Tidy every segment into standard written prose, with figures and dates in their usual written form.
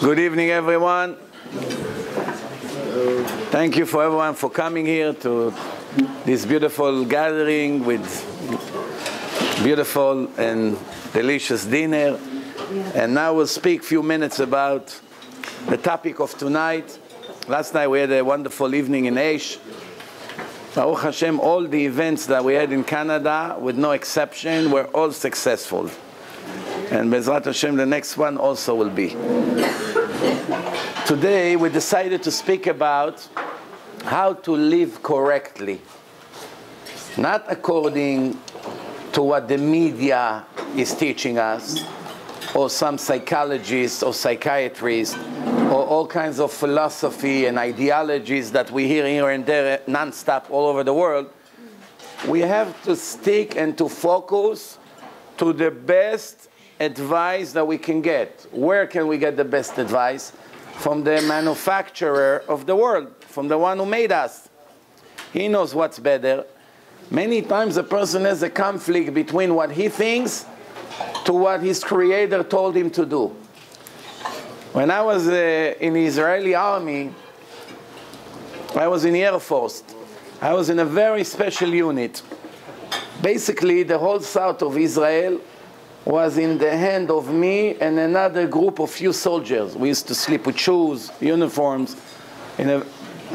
Good evening, everyone. Thank you for everyone for coming here to this beautiful gathering with beautiful and delicious dinner. And now we'll speak a few minutes about the topic of tonight. Last night we had a wonderful evening in Eish. Baruch Hashem, all the events that we had in Canada, with no exception, were all successful. And Bezrat Hashem, the next one also will be. Today we decided to speak about how to live correctly. Not according to what the media is teaching us, or some psychologists or psychiatrists, or all kinds of philosophy and ideologies that we hear here and there non-stop all over the world. We have to stick and to focus to the best advice that we can get. Where can we get the best advice? From the manufacturer of the world, from the one who made us. He knows what's better. Many times a person has a conflict between what he thinks to what his creator told him to do. When I was in the Israeli army, I was in the Air Force. I was in a very special unit. Basically, the whole south of Israel was in the hand of me and another group of few soldiers. We used to sleep with shoes, uniforms,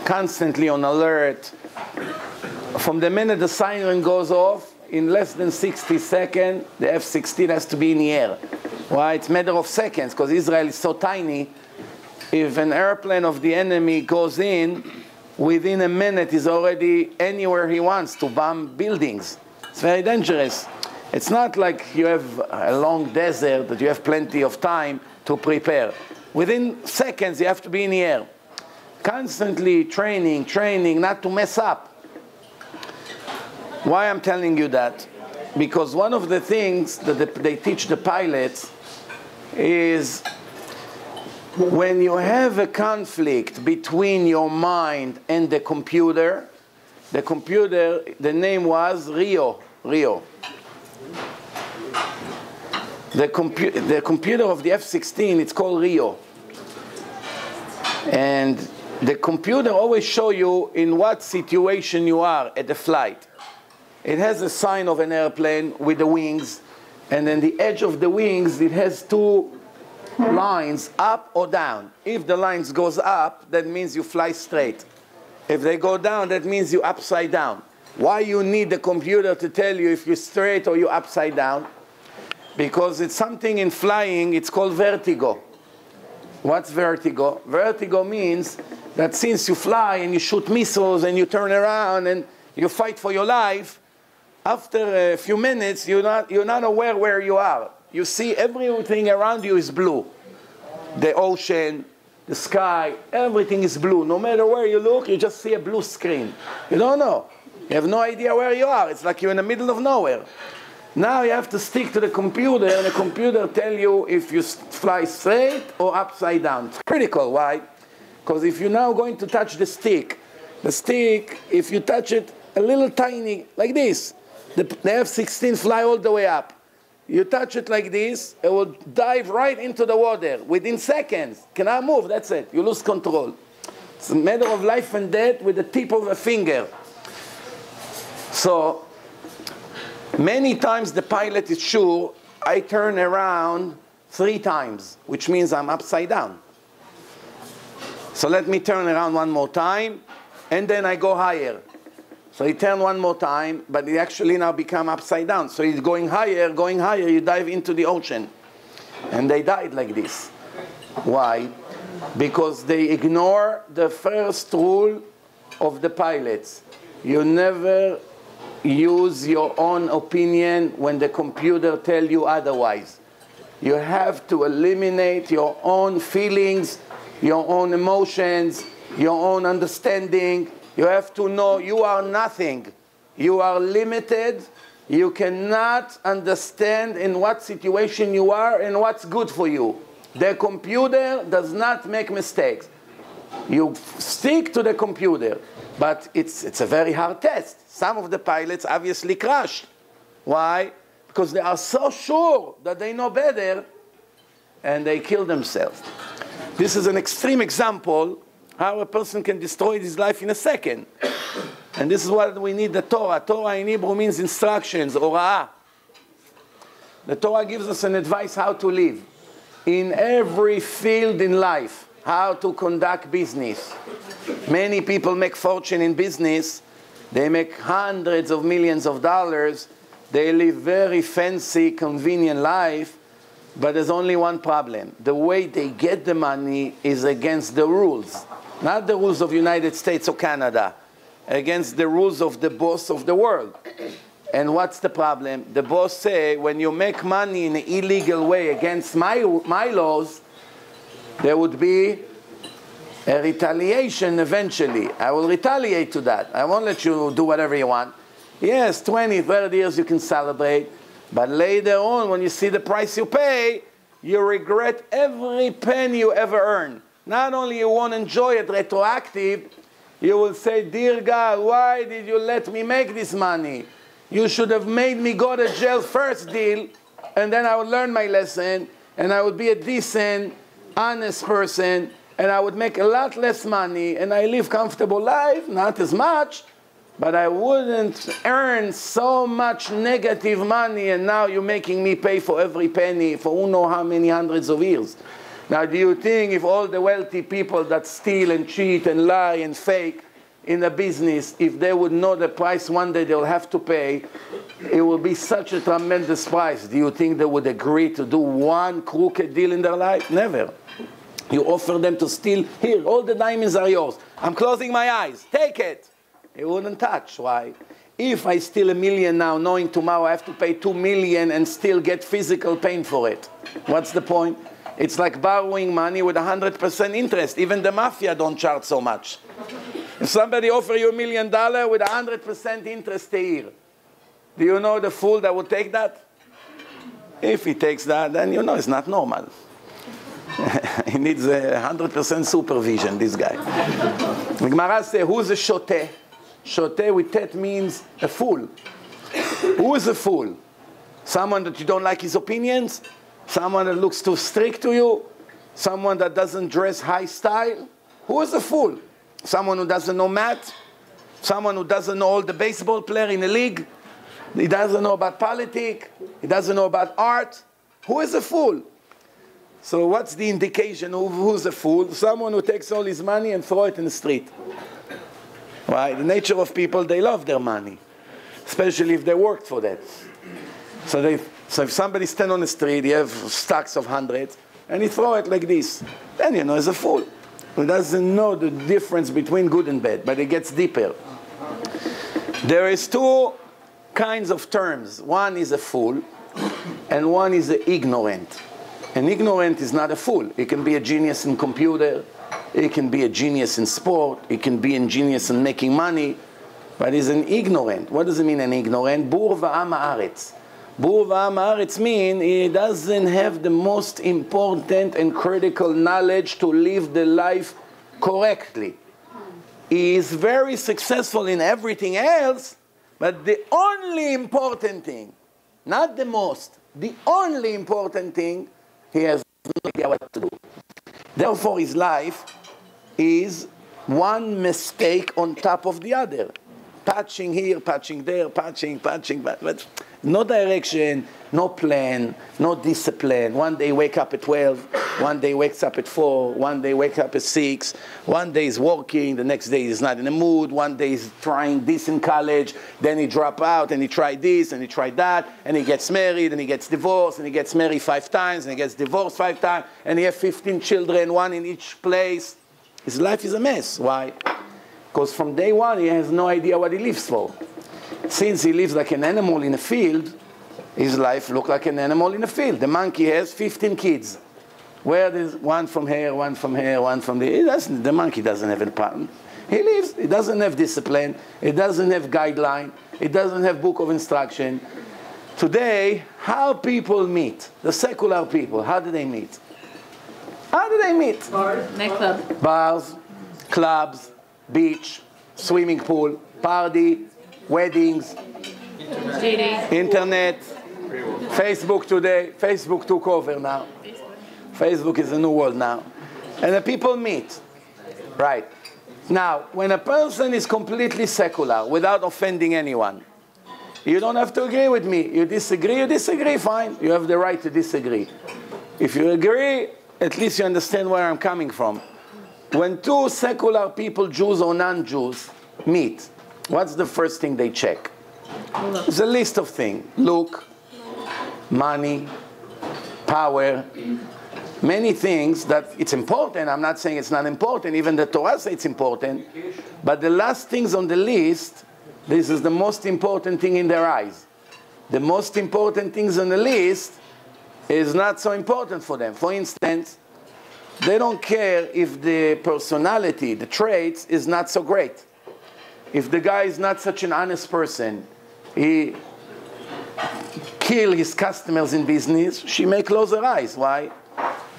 constantly on alert. From the minute the siren goes off, in less than 60 seconds, the F-16 has to be in the air. Why? It's a matter of seconds, because Israel is so tiny. If an airplane of the enemy goes in, within a minute he's already anywhere he wants to bomb buildings. It's very dangerous. It's not like you have a long desert that you have plenty of time to prepare. Within seconds, you have to be in the air. Constantly training, not to mess up. Why I'm telling you that? Because one of the things that they teach the pilots is when you have a conflict between your mind and the computer, the name was Rio. The computer of the F-16, it's called Rio. And the computer always shows you in what situation you are at the flight. It has a sign of an airplane with the wings, and then the edge of the wings, it has two lines, up or down. If the lines goes up, that means you fly straight. If they go down, that means you're upside down. Why you need the computer to tell you if you're straight or you're upside down? Because it's something in flying, it's called vertigo. What's vertigo? Vertigo means that since you fly and you shoot missiles and you turn around and you fight for your life, after a few minutes you're not aware where you are. You see everything around you is blue. The ocean, the sky, everything is blue. No matter where you look, you just see a blue screen. You don't know. You have no idea where you are. It's like you're in the middle of nowhere. Now you have to stick to the computer, and the computer tells you if you fly straight or upside down. It's critical, why? Because if you're now going to touch the stick, if you touch it a little tiny, like this, the F-16 fly all the way up. You touch it like this, it will dive right into the water within seconds. Cannot move, that's it. You lose control. It's a matter of life and death with the tip of a finger. So, many times the pilot is sure, I turn around 3 times, which means I'm upside down. So let me turn around 1 more time, and then I go higher. So he turned 1 more time, but he actually now become upside down. So he's going higher, you dive into the ocean. And they died like this. Why? Because they ignore the first rule of the pilots. You never use your own opinion when the computer tells you otherwise. You have to eliminate your own feelings, your own emotions, your own understanding. You have to know you are nothing. You are limited. You cannot understand in what situation you are and what's good for you. The computer does not make mistakes. You stick to the computer. But it's a very hard test. Some of the pilots obviously crashed. Why? Because they are so sure that they know better and they kill themselves. This is an extreme example how a person can destroy his life in a second. And this is what we need, the Torah. Torah in Hebrew means instructions, ora'ah. The Torah gives us an advice how to live in every field in life, how to conduct business. Many people make fortune in business. They make hundreds of millions of dollars. They live very fancy, convenient life. But there's only one problem. The way they get the money is against the rules. Not the rules of the United States or Canada. Against the rules of the boss of the world. And what's the problem? The boss say, when you make money in an illegal way against my laws, there would be a retaliation eventually. I will retaliate to that. I won't let you do whatever you want. Yes, 20, 30 years you can celebrate. But later on, when you see the price you pay, you regret every penny you ever earn. Not only you won't enjoy it retroactive, you will say, dear God, why did you let me make this money? You should have made me go to jail first deal, and then I would learn my lesson, and I would be a decent, honest person, and I would make a lot less money, and I live comfortable life, not as much, but I wouldn't earn so much negative money, and now you're making me pay for every penny for who knows how many hundreds of years. Now, do you think if all the wealthy people that steal and cheat and lie and fake in the business, if they would know the price one day they'll have to pay, it will be such a tremendous price. Do you think they would agree to do one crooked deal in their life? Never. You offer them to steal. Here, all the diamonds are yours. I'm closing my eyes. Take it. It wouldn't touch. Why? If I steal $1 million now, knowing tomorrow I have to pay $2 million and still get physical pain for it, what's the point? It's like borrowing money with 100% interest. Even the mafia don't charge so much. If somebody offers you $1 million with 100% interest a year, do you know the fool that would take that? If he takes that, then you know it's not normal. He needs 100% supervision, this guy. The Gemara says, who's a shote? Shote with tet means a fool. Who is a fool? Someone that you don't like his opinions? Someone that looks too strict to you? Someone that doesn't dress high style? Who is a fool? Someone who doesn't know math? Someone who doesn't know all the baseball player in the league? He doesn't know about politics? He doesn't know about art? Who is a fool? So what's the indication of who's a fool? Someone who takes all his money and throws it in the street. Right? The nature of people, they love their money. Especially if they worked for that. So if somebody stands on the street, you have stacks of hundreds, and he throws it like this. Then you know he's a fool. He doesn't know the difference between good and bad, but it gets deeper. There is two kinds of terms. One is a fool, and one is an ignorant. An ignorant is not a fool. He can be a genius in computer. He can be a genius in sport. He can be a genius in making money. But he's an ignorant. What does it mean, an ignorant? Bur va'amaratz. Bur va'amaratz means he doesn't have the most important and critical knowledge to live the life correctly. He is very successful in everything else, but the only important thing, not the most, the only important thing, he has no idea what to do. Therefore, his life is one mistake on top of the other. Patching here, patching there, patching. No direction, no plan, no discipline. One day wake up at 12, one day wakes up at 4, one day wake up at 6, one day is working, the next day he's not in the mood, one day he's trying this in college, then he drop out and he tried this and he tried that, and he gets married and he gets divorced and he gets married 5 times and he gets divorced 5 times and he has 15 children, one in each place. His life is a mess. Why? Because from day one he has no idea what he lives for. Since he lives like an animal in a field, his life looks like an animal in a field. The monkey has 15 kids. Where there's one from here, one from here, one from there. The monkey doesn't have a pattern. He lives. He doesn't have discipline. He doesn't have guideline. He doesn't have book of instruction. Today, how people meet, the secular people, how do they meet? How do they meet? Bars, nightclubs. Bars, clubs, beach, swimming pool, party, weddings, internet, Facebook today. Facebook took over now. Facebook is a new world now. And the people meet. Right. Now, when a person is completely secular, without offending anyone, you don't have to agree with me. You disagree, fine. You have the right to disagree. If you agree, at least you understand where I'm coming from. When two secular people, Jews or non-Jews, meet, what's the first thing they check? It's a list of things. Look, money, power, many things that it's important. I'm not saying it's not important. Even the Torah says it's important. But the last things on the list, this is the most important thing in their eyes. The most important things on the list is not so important for them. For instance, they don't care if the personality, the traits, is not so great. If the guy is not such an honest person, he kills his customers in business, she may close her eyes. Why?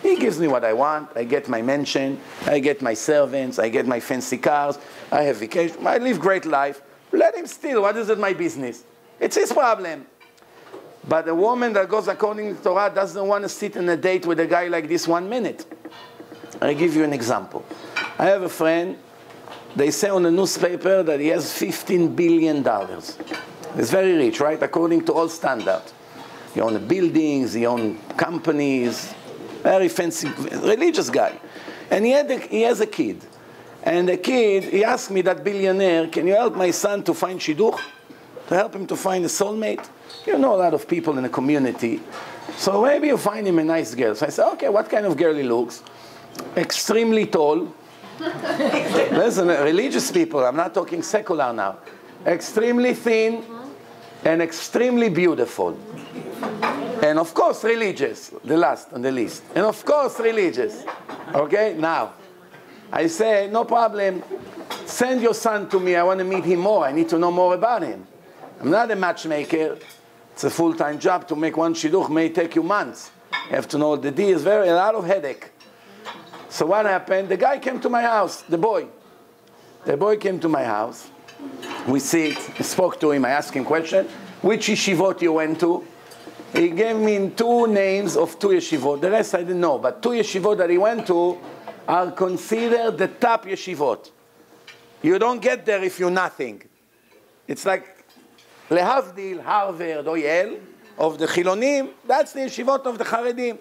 He gives me what I want. I get my mansion. I get my servants. I get my fancy cars. I have vacation. I live great life. Let him steal. What is it my business? It's his problem. But a woman that goes according to Torah doesn't want to sit on a date with a guy like this 1 minute. I give you an example. I have a friend. They say on the newspaper that he has $15 billion. He's very rich, right? According to all standards. He owns buildings. He owns companies. Very fancy, religious guy. And he has a kid. And the kid, he asked me, that billionaire, can you help my son to find Shidduch? To help him to find a soulmate? You know a lot of people in the community. So maybe you find him a nice girl. So I said, okay, what kind of girl he looks? Extremely tall. Listen, religious people, I'm not talking secular now. Extremely thin and extremely beautiful. And of course religious, the last on the list. And of course religious. Okay, now. I say, no problem. Send your son to me. I want to meet him more. I need to know more about him. I'm not a matchmaker. It's a full-time job. To make one shidduch may take you months. You have to know the deal. It's a lot of headache. So what happened? The guy came to my house, the boy. The boy came to my house. We sit. I spoke to him. I asked him question. Which yeshivot you went to? He gave me 2 names of 2 yeshivot. The rest I didn't know. But 2 yeshivot that he went to are considered the top yeshivot. You don't get there if you're nothing. It's like Lehavdil, Harver Doyel of the Chilonim. That's the yeshivot of the Charedim.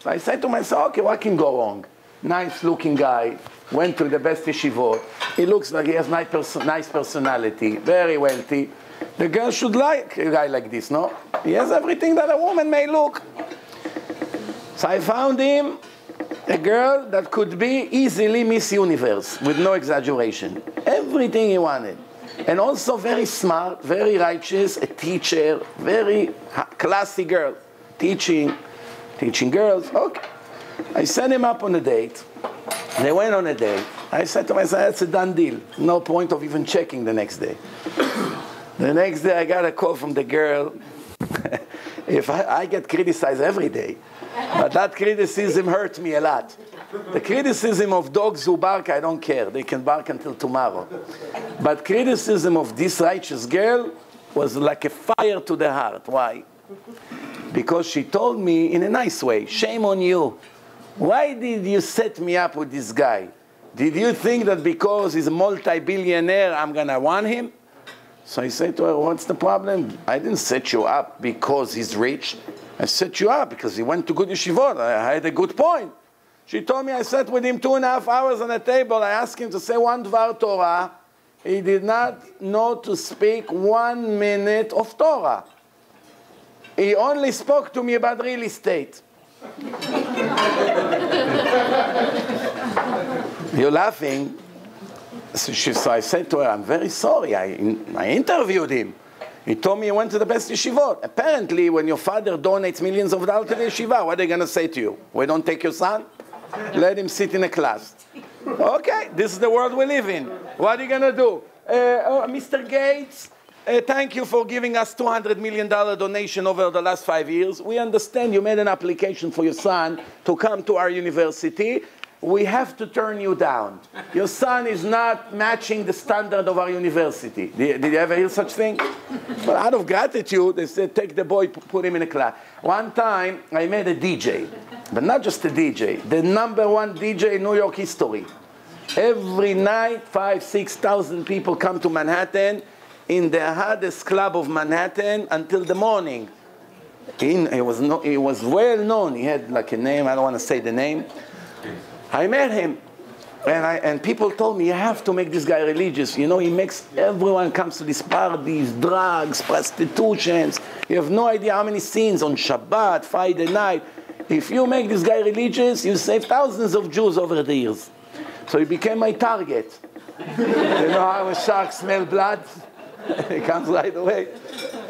So I said to myself, okay, what can go wrong? Nice looking guy, went to the best yeshivot. He looks like he has nice personality, very wealthy. The girl should like a guy like this, no? He has everything that a woman may look. So I found him a girl that could be easily Miss Universe, with no exaggeration. Everything he wanted. And also very smart, very righteous, a teacher, very classy girl. Teaching girls. Okay. I sent him up on a date. They went on a date. I said to myself, that's a done deal. No point of even checking the next day. The next day I got a call from the girl. If I get criticized every day. But that criticism hurt me a lot. The criticism of dogs who bark, I don't care. They can bark until tomorrow. But criticism of this righteous girl was like a fire to the heart. Why? Because she told me in a nice way, shame on you. Why did you set me up with this guy? Did you think that because he's a multi-billionaire, I'm going to want him? So I said to her, what's the problem? I didn't set you up because he's rich. I set you up because he went to good yeshivot. I had a good point. She told me I sat with him 2.5 hours on a table. I asked him to say 1 Dvar Torah. He did not know to speak 1 minute of Torah. He only spoke to me about real estate. You're laughing. So I said to her, I'm very sorry. I interviewed him. He told me he went to the best yeshivot. Apparently, when your father donates millions of dollars to the yeshiva, what are they going to say to you? We don't take your son? Let him sit in a class. Okay, this is the world we live in. What are you going to do? Mr. Gates, thank you for giving us $200 million donation over the last 5 years. We understand you made an application for your son to come to our university. We have to turn you down. Your son is not matching the standard of our university. Did you ever hear such thing? But out of gratitude, they said, take the boy, put him in a class. One time, I met a DJ. But not just the DJ, the number one DJ in New York history. Every night, 5,000-6,000 people come to Manhattan in the hardest club of Manhattan until the morning. He was well known. He had like a name. I don't want to say the name. I met him. And people told me, you have to make this guy religious. You know, he makes everyone comes to these parties, drugs, prostitutions. You have no idea how many scenes on Shabbat, Friday night. If you make this guy religious, you save thousands of Jews over the years. So he became my target. You know how a shark smells blood? He comes right away.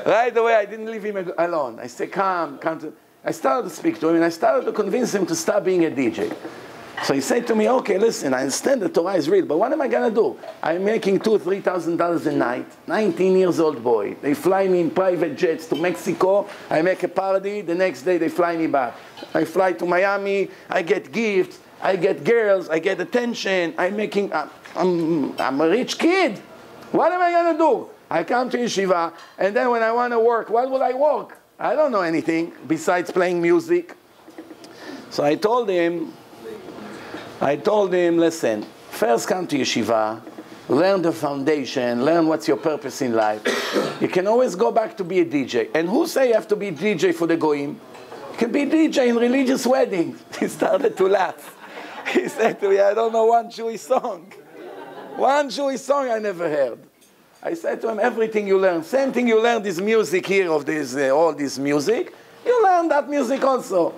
Right away, I didn't leave him alone. I said, come. I started to speak to him, and I started to convince him to stop being a DJ. So he said to me, okay, listen, I understand the Torah is real, but what am I going to do? I'm making $2,000 to $3,000 a night, 19-year-old boy. They fly me in private jets to Mexico. I make a party. The next day they fly me back. I fly to Miami. I get gifts. I get girls. I get attention. I'm a rich kid. What am I going to do? I come to yeshiva, and then when I want to work, what will I work? I don't know anything besides playing music. So I told him, listen, first come to yeshiva, learn the foundation, learn what's your purpose in life. You can always go back to be a DJ. And who say you have to be a DJ for the Goyim? You can be a DJ in religious weddings. He started to laugh. He said to me, I don't know one Jewish song. One Jewish song I never heard. I said to him, everything you learn, same thing you learned is music here of this, all this music. You learn that music also.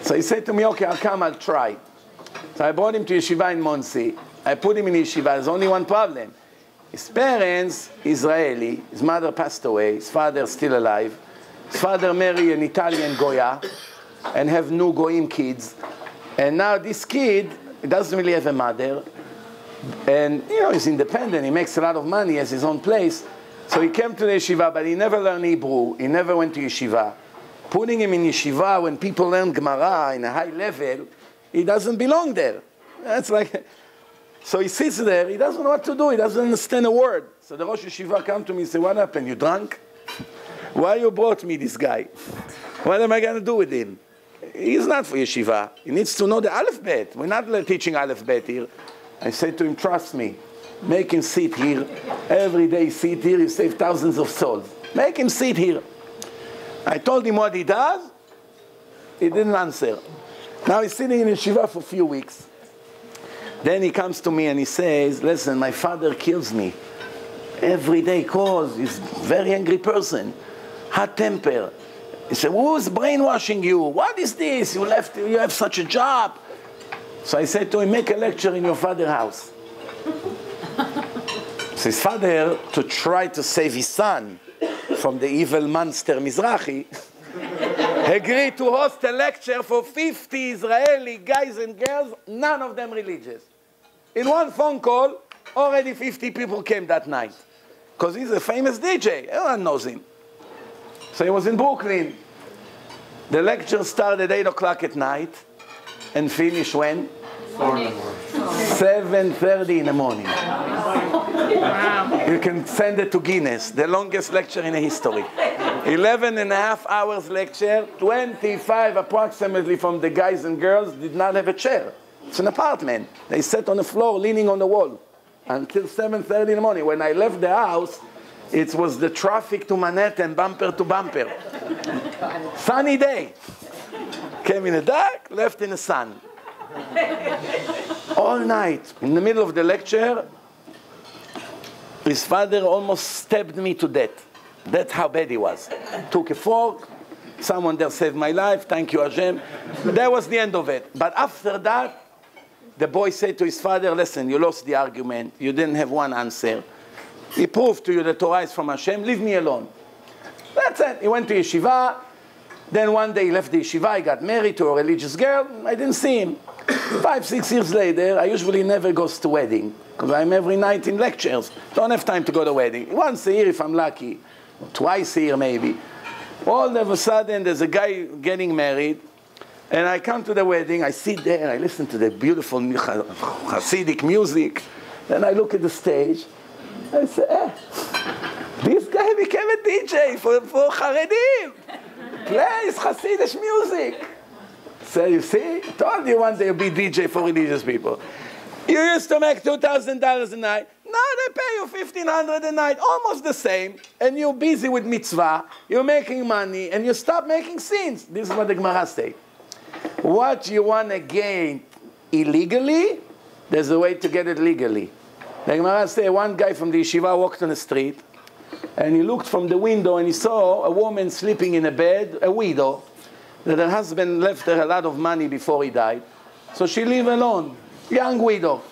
So he said to me, okay, I'll come, I'll try. So I brought him to yeshiva in Monsey. I put him in yeshiva. There's only one problem. His parents, Israeli. His mother passed away. His father still alive. His father married an Italian Goyah and have new Goyim kids. And now this kid doesn't really have a mother. And, you know, he's independent. He makes a lot of money. He has his own place. So he came to the yeshiva, but he never learned Hebrew. He never went to yeshiva. Putting him in yeshiva when people learn Gemara in a high level, he doesn't belong there. That's like, so he sits there. He doesn't know what to do. He doesn't understand a word. So the Rosh Yeshiva come to me and say, what happened? You drunk? Why you brought me this guy? What am I going to do with him? He's not for yeshiva. He needs to know the Aleph Bet. We're not teaching Aleph Bet here. I said to him, trust me. Make him sit here. Every day sit here. You save thousands of souls. Make him sit here. I told him what he does. He didn't answer. Now he's sitting in yeshiva for a few weeks. Then he comes to me and he says, listen, my father kills me. Every day calls. He's a very angry person. Hot temper. He said, who's brainwashing you? What is this? You have such a job. So I said to him, make a lecture in your father's house. So his father, to try to save his son from the evil monster Mizrahi, agreed to host a lecture for 50 Israeli guys and girls, none of them religious. In one phone call, already 50 people came that night. Because he's a famous DJ. Everyone knows him. So he was in Brooklyn. The lecture started at 8 o'clock at night and finished when? 7:30 in the morning. Wow. You can send it to Guinness, the longest lecture in history. 11.5 hours lecture, 25 approximately from the guys and girls did not have a chair. It's an apartment. They sat on the floor, leaning on the wall until 7:30 in the morning. When I left the house, it was the traffic to Manhattan, bumper to bumper. Sunny day. Came in the dark, left in the sun. All night, in the middle of the lecture, his father almost stabbed me to death. That's how bad he was. Took a fork. Someone there saved my life. Thank you, Hashem. That was the end of it. But after that, the boy said to his father, listen, you lost the argument. You didn't have one answer. He proved to you the Torah is from Hashem. Leave me alone. That's it. He went to yeshiva. Then one day he left the yeshiva. He got married to a religious girl. I didn't see him. 5-6 years later, I usually never go to wedding because I'm every night in lectures. Don't have time to go to wedding. Once a year if I'm lucky. Twice a year maybe. All of a sudden there's a guy getting married and I come to the wedding, I sit there and I listen to the beautiful Hasidic music. Then I look at the stage, I say, this guy became a DJ for Charedim. Plays Hasidic music. So you see, told you one day you'll be DJ for religious people. You used to make $2,000 a night. Now they pay you $1,500 a night, almost the same. And you're busy with mitzvah. You're making money, and you stop making sins. This is what the Gemara says. What you want to gain illegally, there's a way to get it legally. The Gemara says one guy from the yeshiva walked on the street, and he looked from the window, and he saw a woman sleeping in a bed, a widow, that her husband left her a lot of money before he died. So she lived alone, young widow.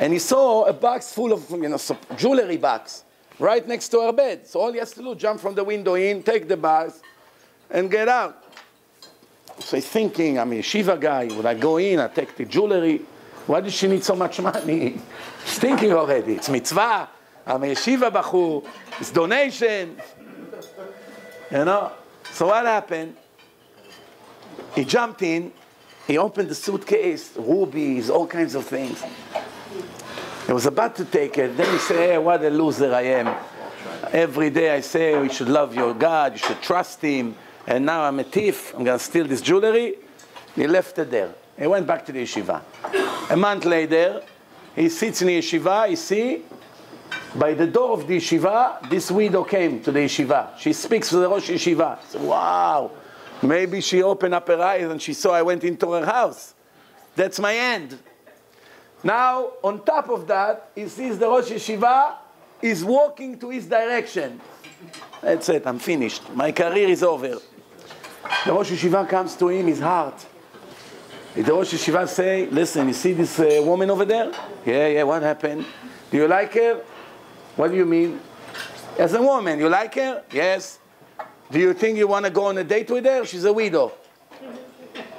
And he saw a box full of, you know, jewelry box right next to her bed. So all he has to do, jump from the window in, take the box, and get out. So he's thinking, I'm a yeshiva guy. Would I go in? I take the jewelry. Why does she need so much money? She's thinking already. It's mitzvah. I'm a yeshiva bachur. It's donation. You know? So what happened? He jumped in. He opened the suitcase, rubies, all kinds of things. He was about to take it. Then he said, hey, what a loser I am. Every day I say, you should love your God. You should trust him. And now I'm a thief. I'm going to steal this jewelry. He left it there. He went back to the yeshiva. A month later, he sits in the yeshiva. He sees, by the door of the yeshiva, this widow came to the yeshiva. She speaks to the Rosh Yeshiva. Said, wow. Maybe she opened up her eyes and she saw I went into her house. That's my end. Now, on top of that, he sees the Rosh Yeshiva is walking to his direction. That's it, I'm finished. My career is over. The Rosh Yeshiva comes to him, his heart. The Rosh Yeshiva says, listen, you see this woman over there? Yeah, yeah, what happened? Do you like her? What do you mean? As a woman, you like her? Yes. Do you think you want to go on a date with her? She's a widow.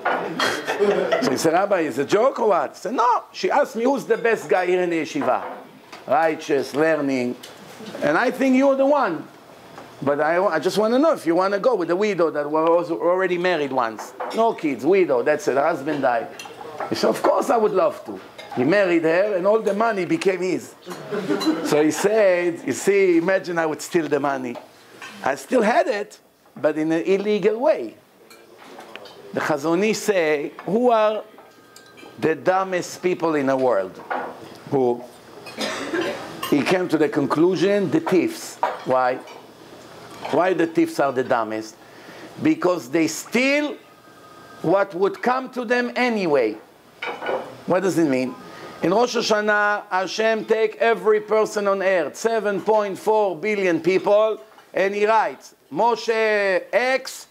So he said, Rabbi, is it a joke or what? He said, no. She asked me, who's the best guy here in the yeshiva? Righteous, learning. And I think you're the one. But I just want to know if you want to go with a widow that was already married once. No kids, widow, that's it. Her husband died. He said, of course I would love to. He married her, and all the money became his. So he said, you see, imagine I would steal the money. I still had it, but in an illegal way. The Chazoni say, who are the dumbest people in the world? Who? He came to the conclusion, the thieves. Why? Why the thieves are the dumbest? Because they steal what would come to them anyway. What does it mean? In Rosh Hashanah, Hashem take every person on earth, 7.4 billion people, and he writes, Moshe X,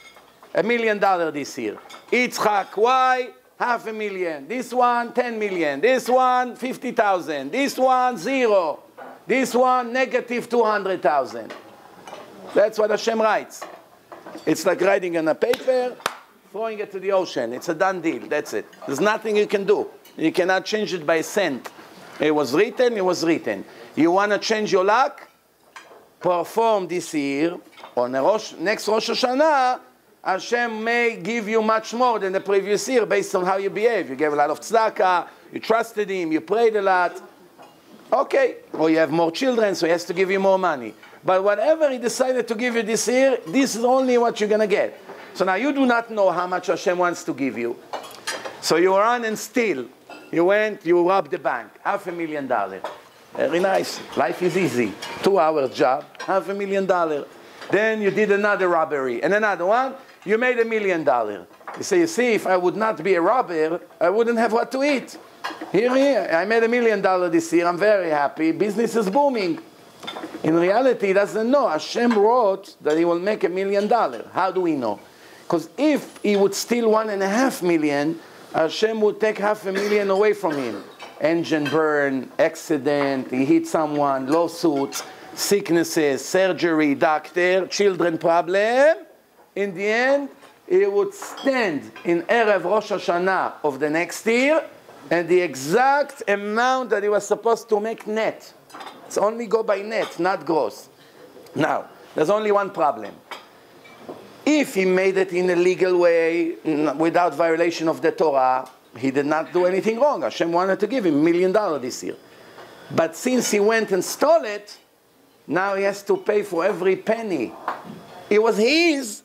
$1 million this year. Yitzchak Y, $500,000. This one, $10 million. This one, 50,000. This one, 0. This one, negative 200,000. That's what Hashem writes. It's like writing on a paper, throwing it to the ocean. It's a done deal. That's it. There's nothing you can do. You cannot change it by a cent. It was written, it was written. You want to change your luck? Perform this year, on the next Rosh Hashanah, Hashem may give you much more than the previous year based on how you behave. You gave a lot of tzedakah, you trusted him, you prayed a lot. Okay, or you have more children, so he has to give you more money. But whatever he decided to give you this year, this is only what you're going to get. So now you do not know how much Hashem wants to give you. So you run and steal. You went, you robbed the bank, $500,000. Very nice. Life is easy. 2 hour job, $500,000. Then you did another robbery. And another one, you made $1 million. You say, you see, if I would not be a robber, I wouldn't have what to eat. Here, I made $1 million this year. I'm very happy. Business is booming. In reality, he doesn't know. Hashem wrote that he will make $1 million. How do we know? Because if he would steal $1.5 million, Hashem would take $500,000 away from him. Engine burn, accident, he hit someone, lawsuits, sicknesses, surgery, doctor, children problem. In the end, he would stand in Erev Rosh Hashanah of the next year and the exact amount that he was supposed to make net. It's only go by net, not gross. Now, there's only one problem. If he made it in a legal way, without violation of the Torah, he did not do anything wrong. Hashem wanted to give him $1 million this year. But since he went and stole it, now he has to pay for every penny. It was his,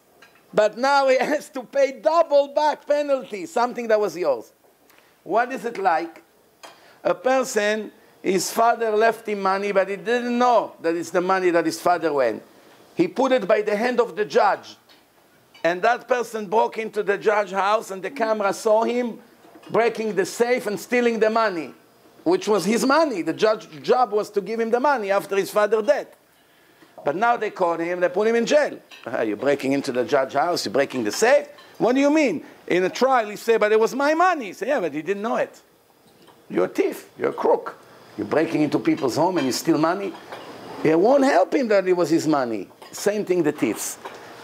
But now he has to pay double back penalty, something that was yours. What is it like? A person, his father left him money, but he didn't know that it's the money that his father went. He put it by the hand of the judge. And that person broke into the judge's house, and the camera saw him breaking the safe and stealing the money, which was his money. The judge's job was to give him the money after his father's death. But now they caught him, they put him in jail. You're breaking into the judge's house, you're breaking the safe? What do you mean? In a trial, he said, but it was my money. He said, yeah, but he didn't know it. You're a thief, you're a crook. You're breaking into people's home and you steal money. It won't help him that it was his money. Same thing, the thieves.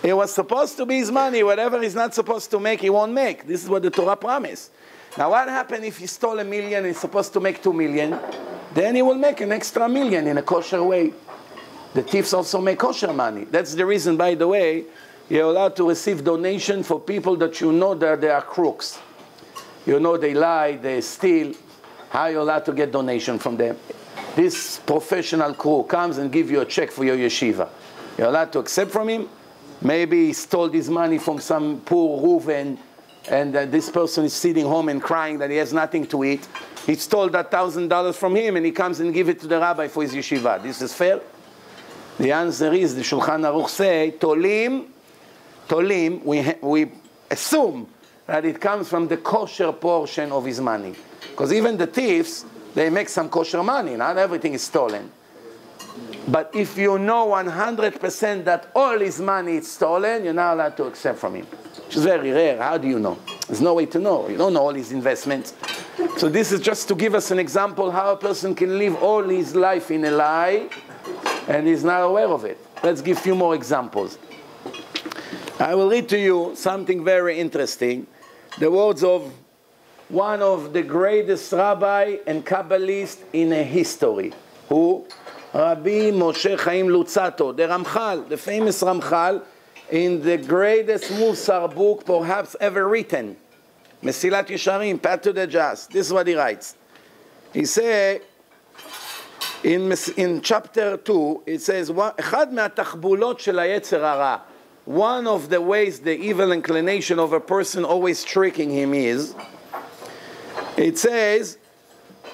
It was supposed to be his money. Whatever he's not supposed to make, he won't make. This is what the Torah promised. Now what happened if he stole $1 million and he's supposed to make $2 million? Then he will make an extra $1 million in a kosher way. The thieves also make kosher money. That's the reason, by the way, you're allowed to receive donation for people that you know that they are crooks. You know they lie, they steal. How are you allowed to get donation from them? This professional crook comes and gives you a check for your yeshiva. You're allowed to accept from him? Maybe he stole this money from some poor Reuven, and this person is sitting home and crying that he has nothing to eat. He stole that $1,000 from him, and he comes and gives it to the rabbi for his yeshiva. This is fair? The answer is, the Shulchan Aruch say, Tolim, we assume that it comes from the kosher portion of his money. Because even the thieves, they make some kosher money. Not everything is stolen. But if you know 100% that all his money is stolen, you're not allowed to accept from him. Which is very rare. How do you know? There's no way to know. You don't know all his investments. So this is just to give us an example how a person can live all his life in a lie and he's not aware of it. Let's give a few more examples. I will read to you something very interesting. The words of one of the greatest rabbi and Kabbalist in history, who? Rabbi Moshe Chaim Lutzato, the Ramchal, the famous Ramchal, in the greatest Musar book perhaps ever written, Mesilat Yesharim, Path to the Just. This is what he writes. He says, in chapter 2, it says, one of the ways the evil inclination of a person always tricking him is, it says,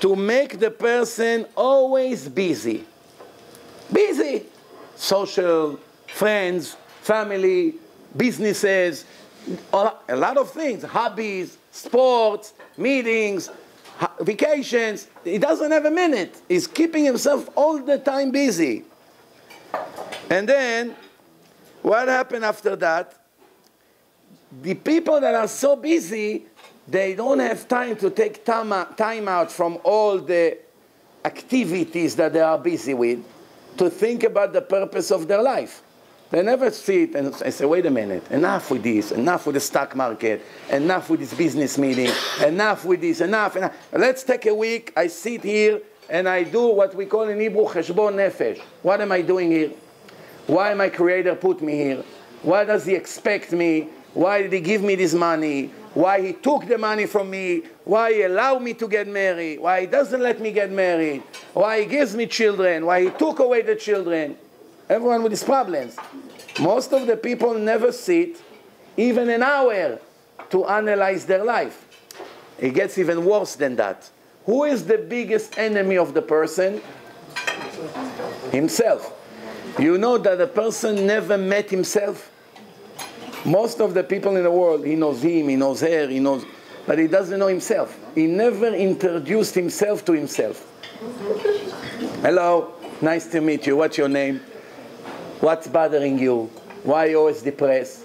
to make the person always busy. Busy. Social, friends, family, businesses, a lot of things. Hobbies, sports, meetings, vacations. He doesn't have a minute. He's keeping himself all the time busy. And then, what happened after that? The people that are so busy, they don't have time to take time out from all the activities that they are busy with to think about the purpose of their life. They never sit and say, wait a minute, enough with this, enough with the stock market, enough with this business meeting, enough with this, enough. Let's take a week, I sit here and I do what we call in Hebrew, cheshbon nefesh. What am I doing here? Why my Creator put me here? Why does he expect me? Why did he give me this money? Why he took the money from me, why he allowed me to get married, why he doesn't let me get married, why he gives me children, why he took away the children. Everyone with his problems. Most of the people never sit even an hour to analyze their life. It gets even worse than that. Who is the biggest enemy of the person? Himself. You know that a person never met himself? Most of the people in the world, he knows him, he knows her, he knows, but he doesn't know himself. He never introduced himself to himself. Hello, nice to meet you. What's your name? What's bothering you? Why are you always depressed?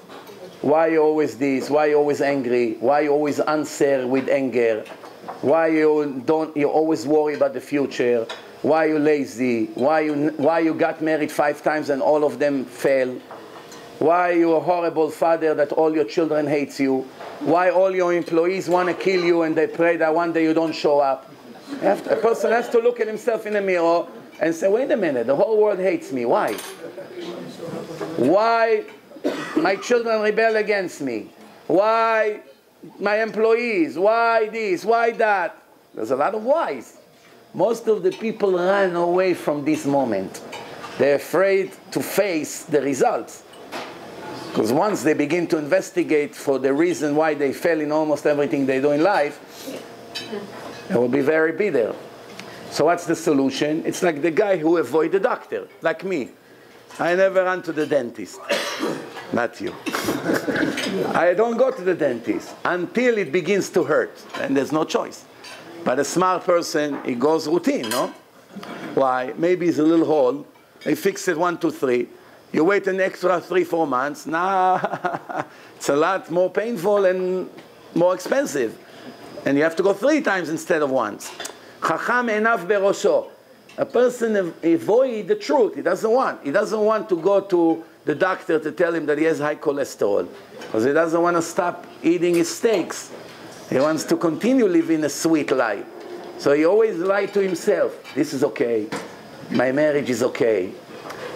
Why are you always this? Why are you always angry? Why are you always answer with anger? Why you always worry about the future? Why are you lazy? Why you got married 5 times and all of them fail? Why you're a horrible father that all your children hate you? Why all your employees want to kill you and they pray that one day you don't show up? A person has to look at himself in the mirror and say, wait a minute, the whole world hates me. Why? Why my children rebel against me? Why my employees? Why this? Why that? There's a lot of whys. Most of the people run away from this moment. They're afraid to face the results. Because once they begin to investigate for the reason why they fail in almost everything they do in life, they will be very bitter. So what's the solution? It's like the guy who avoid the doctor, like me. I never run to the dentist. Not you. I don't go to the dentist until it begins to hurt, and there's no choice. But a smart person, he goes routine, no? Why? Maybe it's a little hole. They fix it 1, 2, 3. You wait an extra 3, 4 months. Nah, it's a lot more painful and more expensive. And you have to go 3 times instead of once. Chacham enav berosho. A person avoids the truth. He doesn't want. He doesn't want to go to the doctor to tell him that he has high cholesterol. Because he doesn't want to stop eating his steaks. He wants to continue living a sweet life. So he always lies to himself. This is okay. My marriage is okay.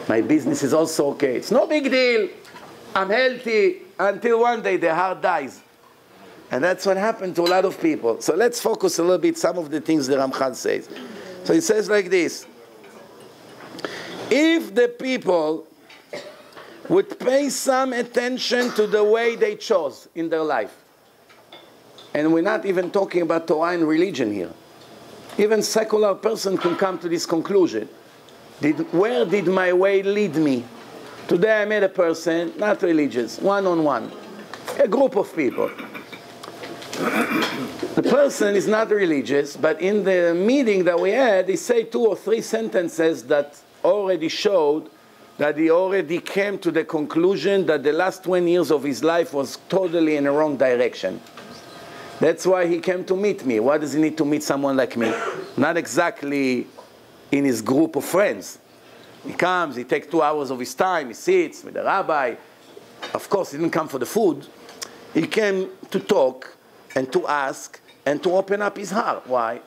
My business is also okay. It's no big deal. I'm healthy, until one day the heart dies. And that's what happened to a lot of people. So let's focus a little bit some of the things the Ramchal says. So it says like this. If the people would pay some attention to the way they chose in their life, and we're not even talking about Torah and religion here. Even secular person can come to this conclusion. Where did my way lead me? Today I met a person, not religious, one-on-one. A group of people. The person is not religious, but in the meeting that we had, he said 2 or 3 sentences that already showed that he already came to the conclusion that the last 20 years of his life was totally in the wrong direction. That's why he came to meet me. Why does he need to meet someone like me? Not exactly in his group of friends. He comes, he takes 2 hours of his time, he sits with the rabbi. Of course, he didn't come for the food. He came to talk and to ask and to open up his heart. Why?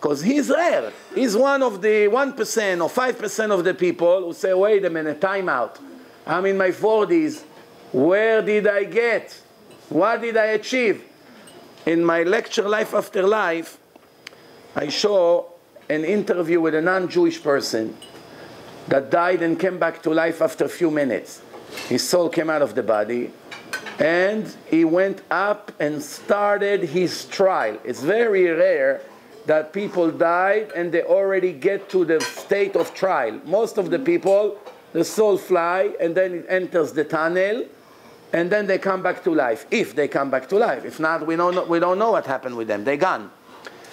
Because he's rare. He's one of the 1% or 5% of the people who say, wait a minute, time out. I'm in my 40s. Where did I get? What did I achieve? In my lecture, Life After Life, I show an interview with a non-Jewish person that died and came back to life after a few minutes. His soul came out of the body, and he went up and started his trial. It's very rare that people died and they already get to the state of trial. Most of the people, the soul fly, and then it enters the tunnel, and then they come back to life, if they come back to life. If not, we don't know what happened with them. They're gone.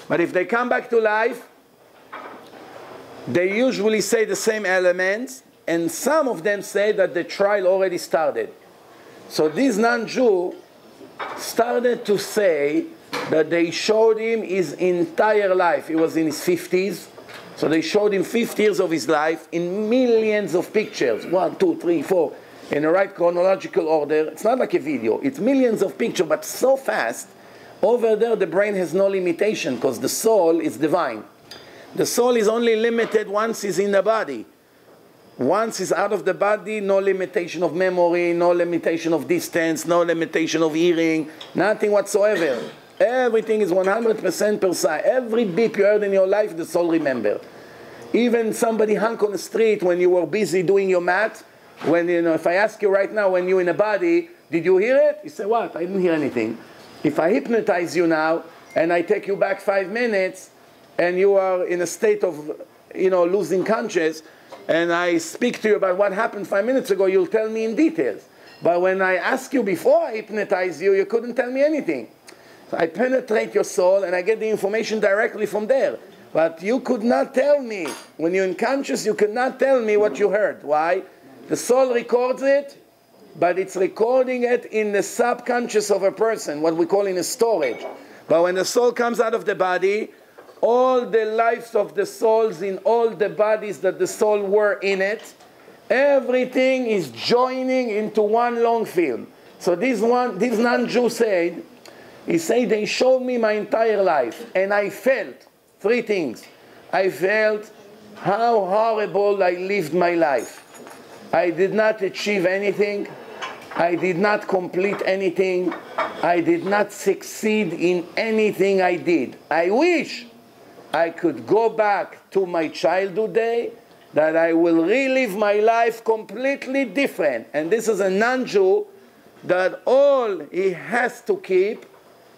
But if they come back to life, they usually say the same elements, and some of them say that the trial already started. So this non-Jew started to say that they showed him his entire life. He was in his 50s, so they showed him 50 years of his life in millions of pictures, 1, 2, 3, 4, in the right chronological order. It's not like a video. It's millions of pictures, but so fast. Over there, the brain has no limitation because the soul is divine. The soul is only limited once it's in the body. Once it's out of the body, no limitation of memory, no limitation of distance, no limitation of hearing, nothing whatsoever. Everything is 100% per se. Every beep you heard in your life, the soul remembers. Even somebody hung on the street when you were busy doing your math. When, you know, if I ask you right now, when you're in a body, did you hear it? You say, what? I didn't hear anything. If I hypnotize you now, and I take you back 5 minutes, and you are in a state of, you know, losing consciousness, and I speak to you about what happened 5 minutes ago, you'll tell me in details. But when I ask you before I hypnotize you, you couldn't tell me anything. So I penetrate your soul, and I get the information directly from there. But you could not tell me. When you're unconscious, you could not tell me what you heard. Why? The soul records it, but it's recording it in the subconscious of a person, what we call in a storage. But when the soul comes out of the body, all the lives of the souls in all the bodies that the soul were in it, everything is joining into one long film. So this non-Jew said, he said, they showed me my entire life, and I felt 3 things. I felt how horrible I lived my life. I did not achieve anything. I did not complete anything. I did not succeed in anything I did. I wish I could go back to my childhood day that I will relive my life completely different. And this is a non-Jew that all he has to keep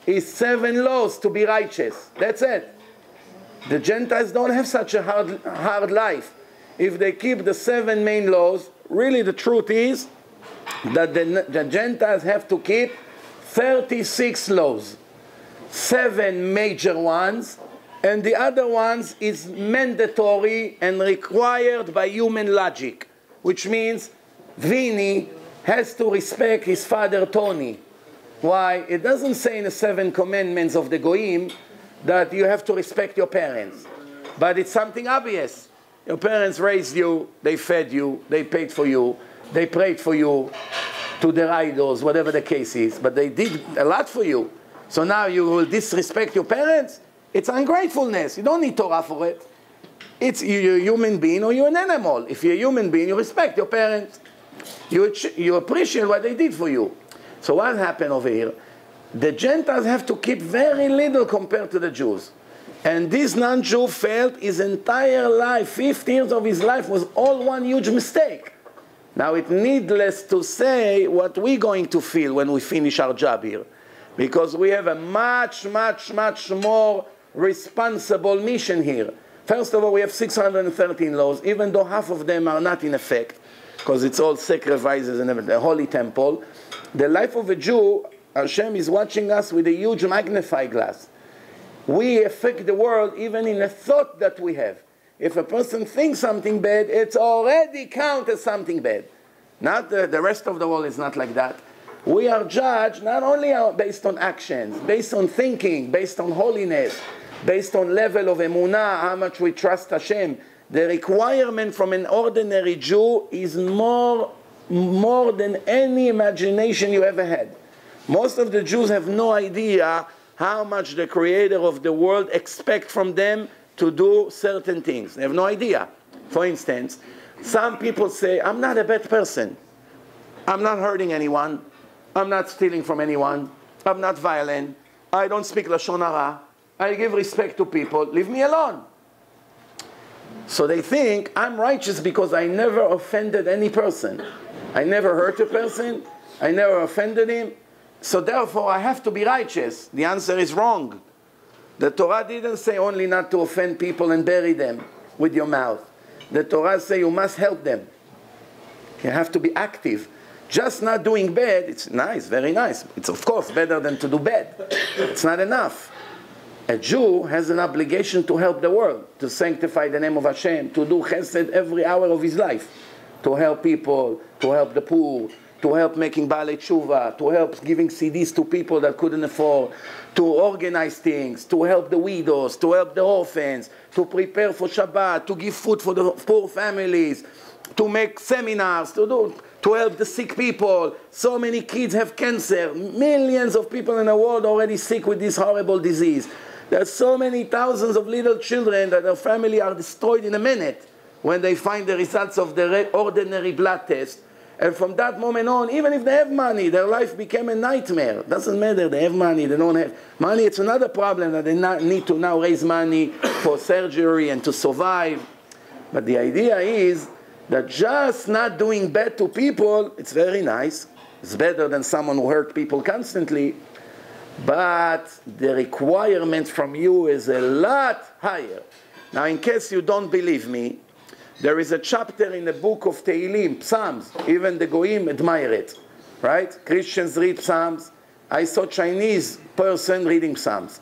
is 7 laws to be righteous. That's it. The Gentiles don't have such a hard life. If they keep the 7 main laws, really the truth is that the Gentiles have to keep 36 laws. 7 major ones, and the other ones is mandatory and required by human logic, which means Vinny has to respect his father Tony. Why? It doesn't say in the 7 commandments of the Goyim that you have to respect your parents, but it's something obvious. Your parents raised you, they fed you, they paid for you, they prayed for you to their idols, whatever the case is, but they did a lot for you. So now you will disrespect your parents? It's ungratefulness. You don't need Torah for it. It's you're a human being or you're an animal. If you're a human being, you respect your parents. You appreciate what they did for you. So what happened over here? The Gentiles have to keep very little compared to the Jews. And this non-Jew felt his entire life, 50 years of his life, was all one huge mistake. Now it's needless to say what we're going to feel when we finish our job here. Because we have a much, much, much more responsible mission here. First of all, we have 613 laws, even though half of them are not in effect, because it's all sacrifices and everything, the holy temple. The life of a Jew, Hashem is watching us with a huge magnifying glass. We affect the world even in a thought that we have. If a person thinks something bad, it's already counted as something bad. Not the rest of the world is not like that. We are judged not only based on actions, based on thinking, based on holiness, based on level of emunah, how much we trust Hashem. The requirement from an ordinary Jew is more than any imagination you ever had. Most of the Jews have no idea how much the Creator of the world expects from them to do certain things. They have no idea. For instance, some people say, I'm not a bad person. I'm not hurting anyone. I'm not stealing from anyone. I'm not violent. I don't speak Lashon HaRa. I give respect to people. Leave me alone. So they think I'm righteous because I never offended any person. I never hurt a person. I never offended him. So therefore, I have to be righteous. The answer is wrong. The Torah didn't say only not to offend people and bury them with your mouth. The Torah says you must help them. You have to be active. Just not doing bad, it's nice, very nice. It's of course better than to do bad. It's not enough. A Jew has an obligation to help the world, to sanctify the name of Hashem, to do chesed every hour of his life, to help people, to help the poor, to help making balei tshuva, to help giving CDs to people that couldn't afford, to organize things, to help the widows, to help the orphans, to prepare for Shabbat, to give food for the poor families, to make seminars, to help the sick people. So many kids have cancer. Millions of people in the world already sick with this horrible disease. There are so many thousands of little children that their family are destroyed in a minute when they find the results of the ordinary blood test. And from that moment on, even if they have money, their life became a nightmare. It doesn't matter, they have money, they don't have money. It's another problem that they need to now raise money for surgery and to survive. But the idea is that just not doing bad to people, it's very nice. It's better than someone who hurt people constantly. But the requirement from you is a lot higher. Now, in case you don't believe me, there is a chapter in the book of Tehilim, Psalms. Even the Goyim admire it, right? Christians read Psalms. I saw a Chinese person reading Psalms.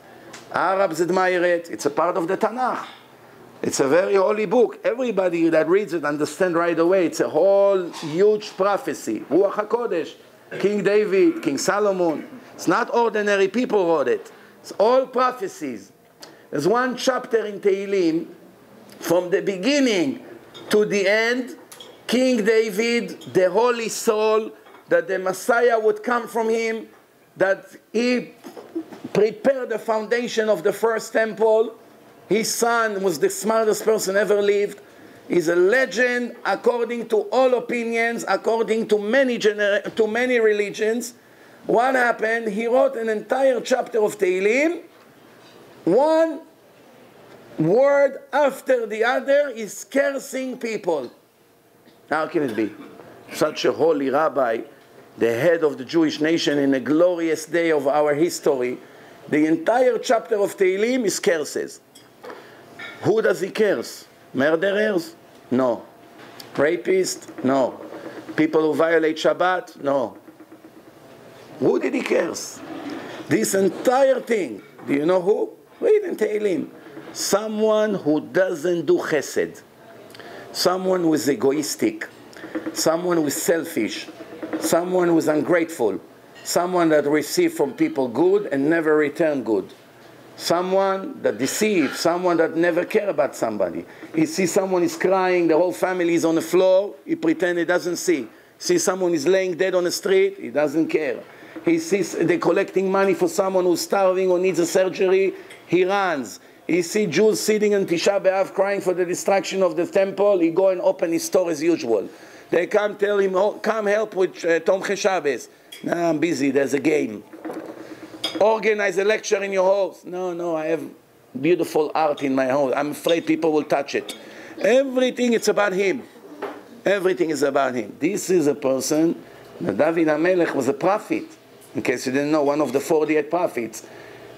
Arabs admire it. It's a part of the Tanakh. It's a very holy book. Everybody that reads it understands right away. It's a whole huge prophecy. Ruach HaKodesh, King David, King Solomon. It's not ordinary people wrote it. It's all prophecies. There's one chapter in Tehilim, from the beginning to the end, King David, the holy soul, that the Messiah would come from him, that he prepared the foundation of the first temple. His son was the smartest person ever lived. He's a legend according to all opinions, according to many religions. What happened? He wrote an entire chapter of Tehilim, one word after the other is cursing people. How can it be? Such a holy rabbi, the head of the Jewish nation in a glorious day of our history, the entire chapter of Tehilim is curses. Who does he curse? Murderers? No. Rapists? No. People who violate Shabbat? No. Who did he curse? This entire thing. Do you know who? Read in Tehilim. Someone who doesn't do chesed. Someone who is egoistic. Someone who is selfish. Someone who is ungrateful. Someone that receives from people good and never returns good. Someone that deceives. Someone that never cares about somebody. He sees someone is crying, the whole family is on the floor, he pretends he doesn't see. See someone is laying dead on the street, he doesn't care. He sees they're collecting money for someone who's starving or needs a surgery, he runs. He sees Jews sitting in Tisha B'Av crying for the destruction of the temple, he go and open his store as usual. They come tell him, oh, come help with Tom Cheshabes. No, I'm busy, there's a game. Organize a lecture in your house. No, I have beautiful art in my house. I'm afraid people will touch it. Everything, it's about him. Everything is about him. This is a person, David HaMelech was a prophet. In case you didn't know, one of the 48 prophets.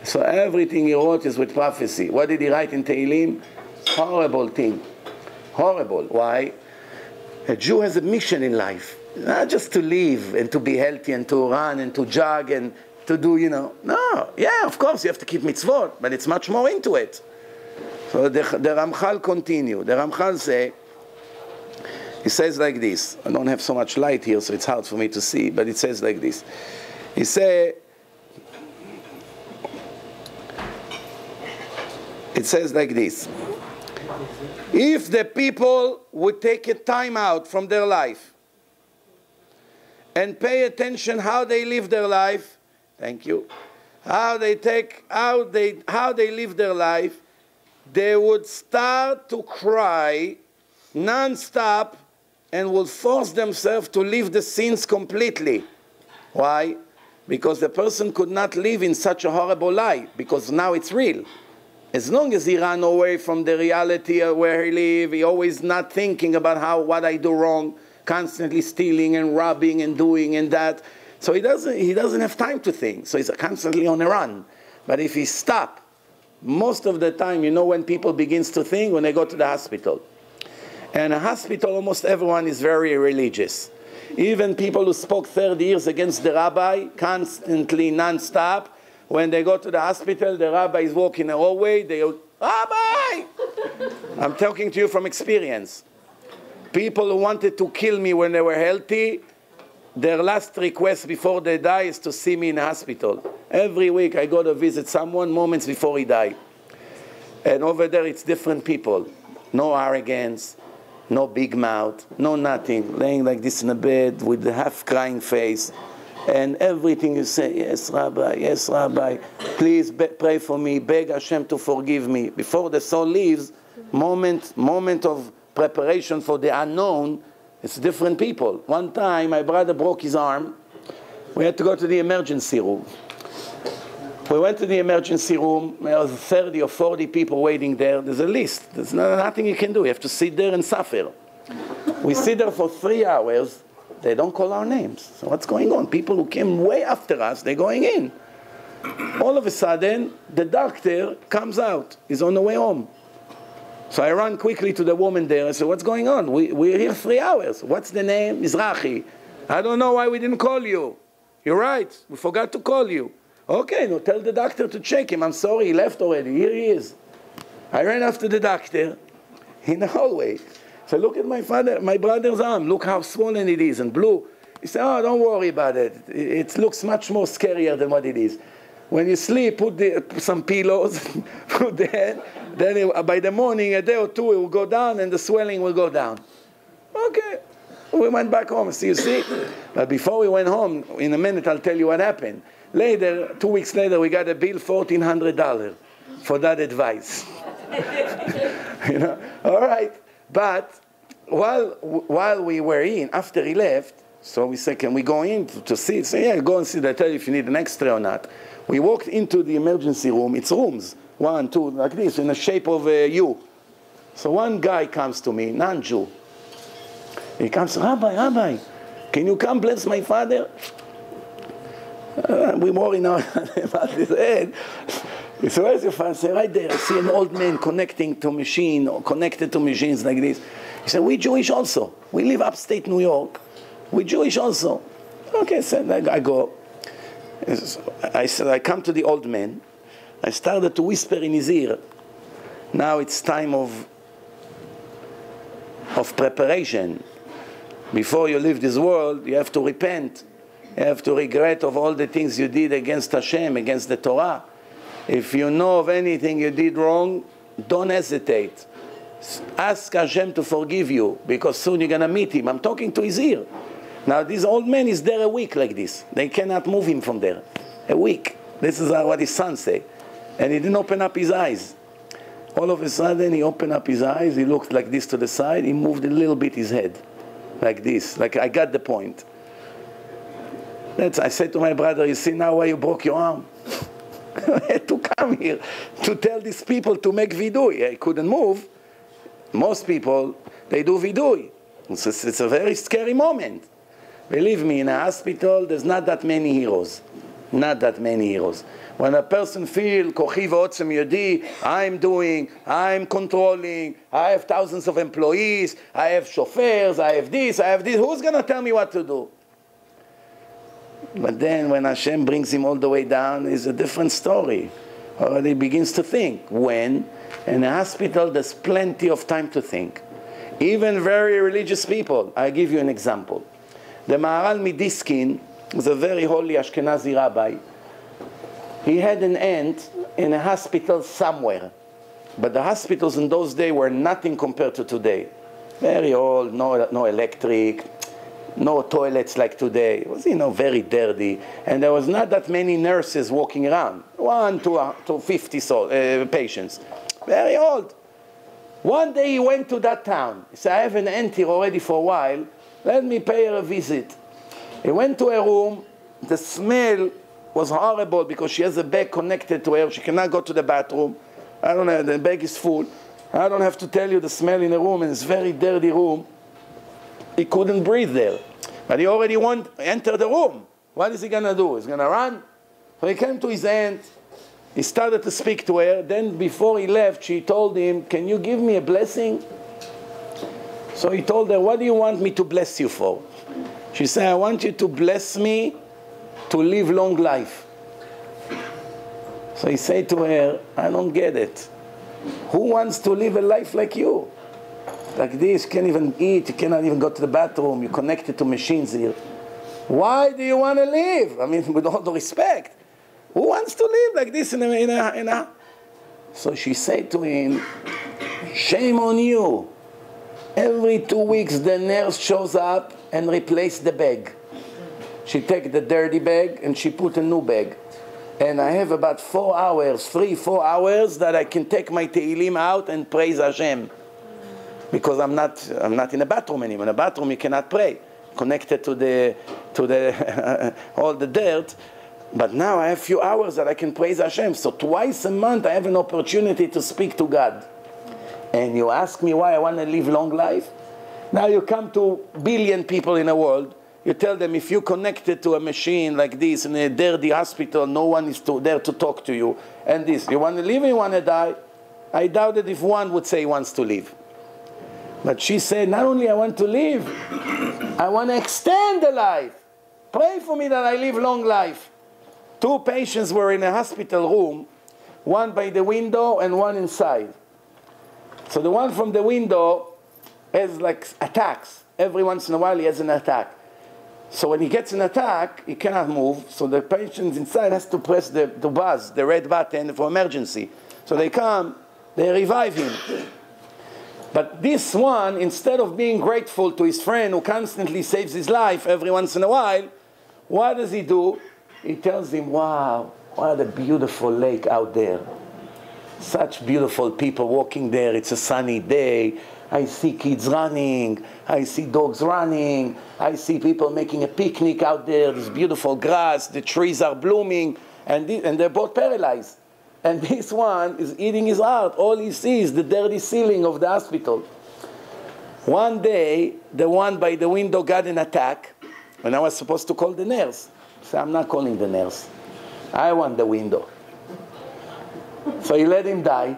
So everything he wrote is with prophecy. What did he write in Tehilim? Horrible thing. Horrible. Why? A Jew has a mission in life. Not just to live and to be healthy and to run and to jog and to do, you know. No. Yeah, of course, you have to keep mitzvot, but it's much more into it. So the Ramchal continue. The Ramchal say, he says like this. I don't have so much light here, so it's hard for me to see, but it says like this. He say, it says like this. If the people would take a time out from their life and pay attention how they live their life, thank you, how they live their life, they would start to cry non-stop and would force themselves to leave the sins completely. Why? Because the person could not live in such a horrible life, because now it's real. As long as he ran away from the reality of where he lives, he always not thinking about what I do wrong, constantly stealing and robbing and doing and that. So he doesn't have time to think. So he's constantly on a run. But if he stop, most of the time, you know when people begins to think? When they go to the hospital. And a hospital, almost everyone is very religious. Even people who spoke 30 years against the rabbi, constantly, non-stop, when they go to the hospital, the rabbi is walking the hallway, they go, Rabbi! I'm talking to you from experience. People who wanted to kill me when they were healthy, their last request before they die is to see me in the hospital. Every week I go to visit someone moments before he died. And over there it's different people. No arrogance, no big mouth, no nothing. Laying like this in a bed with a half-crying face. And everything you say, yes, Rabbi, please pray for me, beg Hashem to forgive me. Before the soul leaves, moment of preparation for the unknown, it's different people. One time, my brother broke his arm. We had to go to the emergency room. We went to the emergency room. There was 30 or 40 people waiting there. There's a list. There's nothing you can do. You have to sit there and suffer. We sit there for 3 hours. They don't call our names. So what's going on? People who came way after us, they're going in. All of a sudden, the doctor comes out. He's on the way home. So I run quickly to the woman there. I said, what's going on? We're here 3 hours. What's the name? Mizrahi. I don't know why we didn't call you. You're right. We forgot to call you. Okay, now tell the doctor to check him. I'm sorry, he left already. Here he is. I ran after the doctor in the hallway. So look at my brother's arm. Look how swollen it is and blue. He said, oh, don't worry about it. It looks much more scarier than what it is. When you sleep, put some pillows, put the head. Then by the morning, a day or two, it will go down and the swelling will go down. Okay. We went back home. So you see? But before we went home, in a minute, I'll tell you what happened. Later, 2 weeks later, we got a bill, $1,400 for that advice. You know? All right. But while we were in, after he left, so we said, can we go in to see? So yeah, go and see. They'll tell you if you need an X-ray or not. We walked into the emergency room. It's rooms. one, two, like this, in the shape of a U. So one guy comes to me, non-Jew. He comes, Rabbi, Rabbi, can you come bless my father? We worry now about his head. So where's your father? Right there, I see an old man connecting to machine, or connected to machines like this. He said, we Jewish also. We live upstate New York. We Jewish also. Okay, so I go. I said, I come to the old man. I started to whisper in his ear. Now it's time of preparation. Before you leave this world, you have to repent. You have to regret of all the things you did against Hashem, against the Torah. If you know of anything you did wrong, don't hesitate. Ask Hashem to forgive you, because soon you're going to meet him. I'm talking to his ear. Now this old man is there a week like this. They cannot move him from there. A week. This is what his son said. And he didn't open up his eyes. All of a sudden he opened up his eyes. He looked like this to the side. He moved a little bit his head. Like this. Like, I got the point. I said to my brother, you see now why you broke your arm? I had to come here to tell these people to make Vidui. I couldn't move. Most people, they do Vidui. It's a very scary moment. Believe me, in a hospital, there's not that many heroes. Not that many heroes. When a person feels, Kochi ve'otzem yodi, I'm doing, I'm controlling, I have thousands of employees, I have chauffeurs, I have this, who's going to tell me what to do? But then when Hashem brings him all the way down, it's a different story. Already begins to think. When? In a hospital, there's plenty of time to think. Even very religious people. I'll give you an example. The Maharal Midiskin was a very holy Ashkenazi rabbi. He had an aunt in a hospital somewhere. But the hospitals in those days were nothing compared to today. Very old, no electric, no toilets like today. It was, you know, very dirty. And there was not that many nurses walking around. 1 to 50 patients. Very old. One day he went to that town. He said, I have an aunt here already for a while. Let me pay her a visit. He went to her room. The smell was horrible because she has a bag connected to her. She cannot go to the bathroom. I don't know. The bag is full. I don't have to tell you the smell in the room. And it's a very dirty room. He couldn't breathe there. But he already entered the room. What is he going to do? He's going to run? So he came to his aunt. He started to speak to her. Then before he left, she told him, can you give me a blessing? So he told her, what do you want me to bless you for? She said, I want you to bless me to live long life. So he said to her, I don't get it. Who wants to live a life like you? Like this, you can't even eat, you cannot even go to the bathroom, you're connected to machines here. Why do you want to live? I mean, with all the respect. Who wants to live like this in a... So she said to him, shame on you. Every 2 weeks, the nurse shows up and replaces the bag. She takes the dirty bag and she puts a new bag. And I have about 4 hours, 3-4 hours, that I can take my Tehilim out and praise Hashem. Because I'm not in a bathroom anymore. In a bathroom, you cannot pray. Connected to the all the dirt. But now I have a few hours that I can praise Hashem. So twice a month, I have an opportunity to speak to God. And you ask me why I want to live long life? Now you come to a billion people in the world. You tell them if you're connected to a machine like this in a dirty hospital, no one is there to talk to you. And this, you want to live or you want to die? I doubt it if one would say he wants to live. But she said, not only I want to live, I want to extend the life. Pray for me that I live long life. 2 patients were in a hospital room, one by the window and one inside. So the one from the window has like attacks. Every once in a while he has an attack. So when he gets an attack, he cannot move. So the patient inside has to press the buzz, the red button for emergency. So they come, they revive him. But this one, instead of being grateful to his friend who constantly saves his life every once in a while, what does he do? He tells him, wow, what a beautiful lake out there. Such beautiful people walking there. It's a sunny day. I see kids running. I see dogs running. I see people making a picnic out there. There's beautiful grass. The trees are blooming. And they're both paralyzed. and this one is eating his heart. All he sees, the dirty ceiling of the hospital. One day, the one by the window got an attack, and I was supposed to call the nurse. So I'm not calling the nurse. I want the window. So he let him die.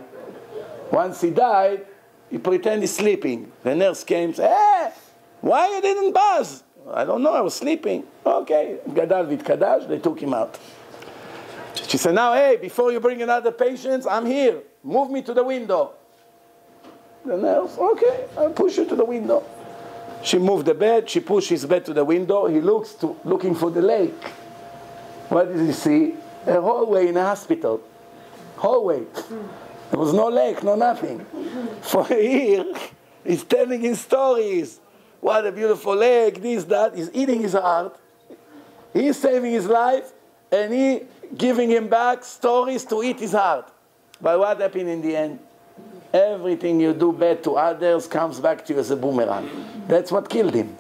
Once he died, he pretended he's sleeping. The nurse came and said, "Hey, why you didn't buzz?" "I don't know, I was sleeping." "Okay, gadal vit kadash," they took him out. She said, "Now, hey, before you bring another patient, I'm here. Move me to the window." The nurse, "Okay, I'll push you to the window." She moved the bed, she pushed his bed to the window. He looks looking for the lake. What did he see? A hallway in a hospital. Hallway. There was no lake, no nothing. For a year, he's telling his stories. What a beautiful lake, this, that. He's eating his heart. He's saving his life, and he giving him back stories to eat his heart. But what happened in the end? Everything you do bad to others comes back to you as a boomerang. That's what killed him.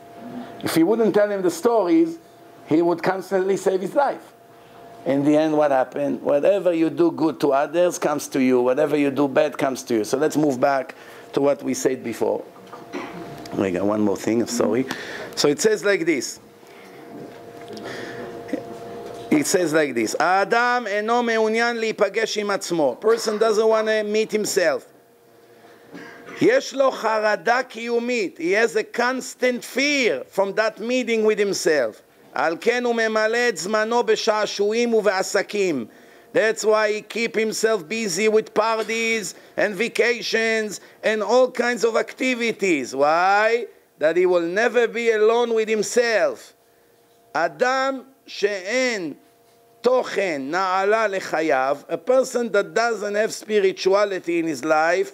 If he wouldn't tell him the stories, he would constantly save his life. In the end, what happened? Whatever you do good to others comes to you. Whatever you do bad comes to you. So let's move back to what we said before. I got one more thing, I'm sorry. So it says like this. It says like this. Adam eno meunyan lipagesh im atzmo. Person doesn't want to meet himself. Yesh lo charada kiyumit. He has a constant fear from that meeting with himself. Al ken hu memale et zmano b'shashuim uve'asakim. That's why he keeps himself busy with parties and vacations and all kinds of activities. Why? That he will never be alone with himself. Adam she'en tochen na'ala lechayav. A person that doesn't have spirituality in his life,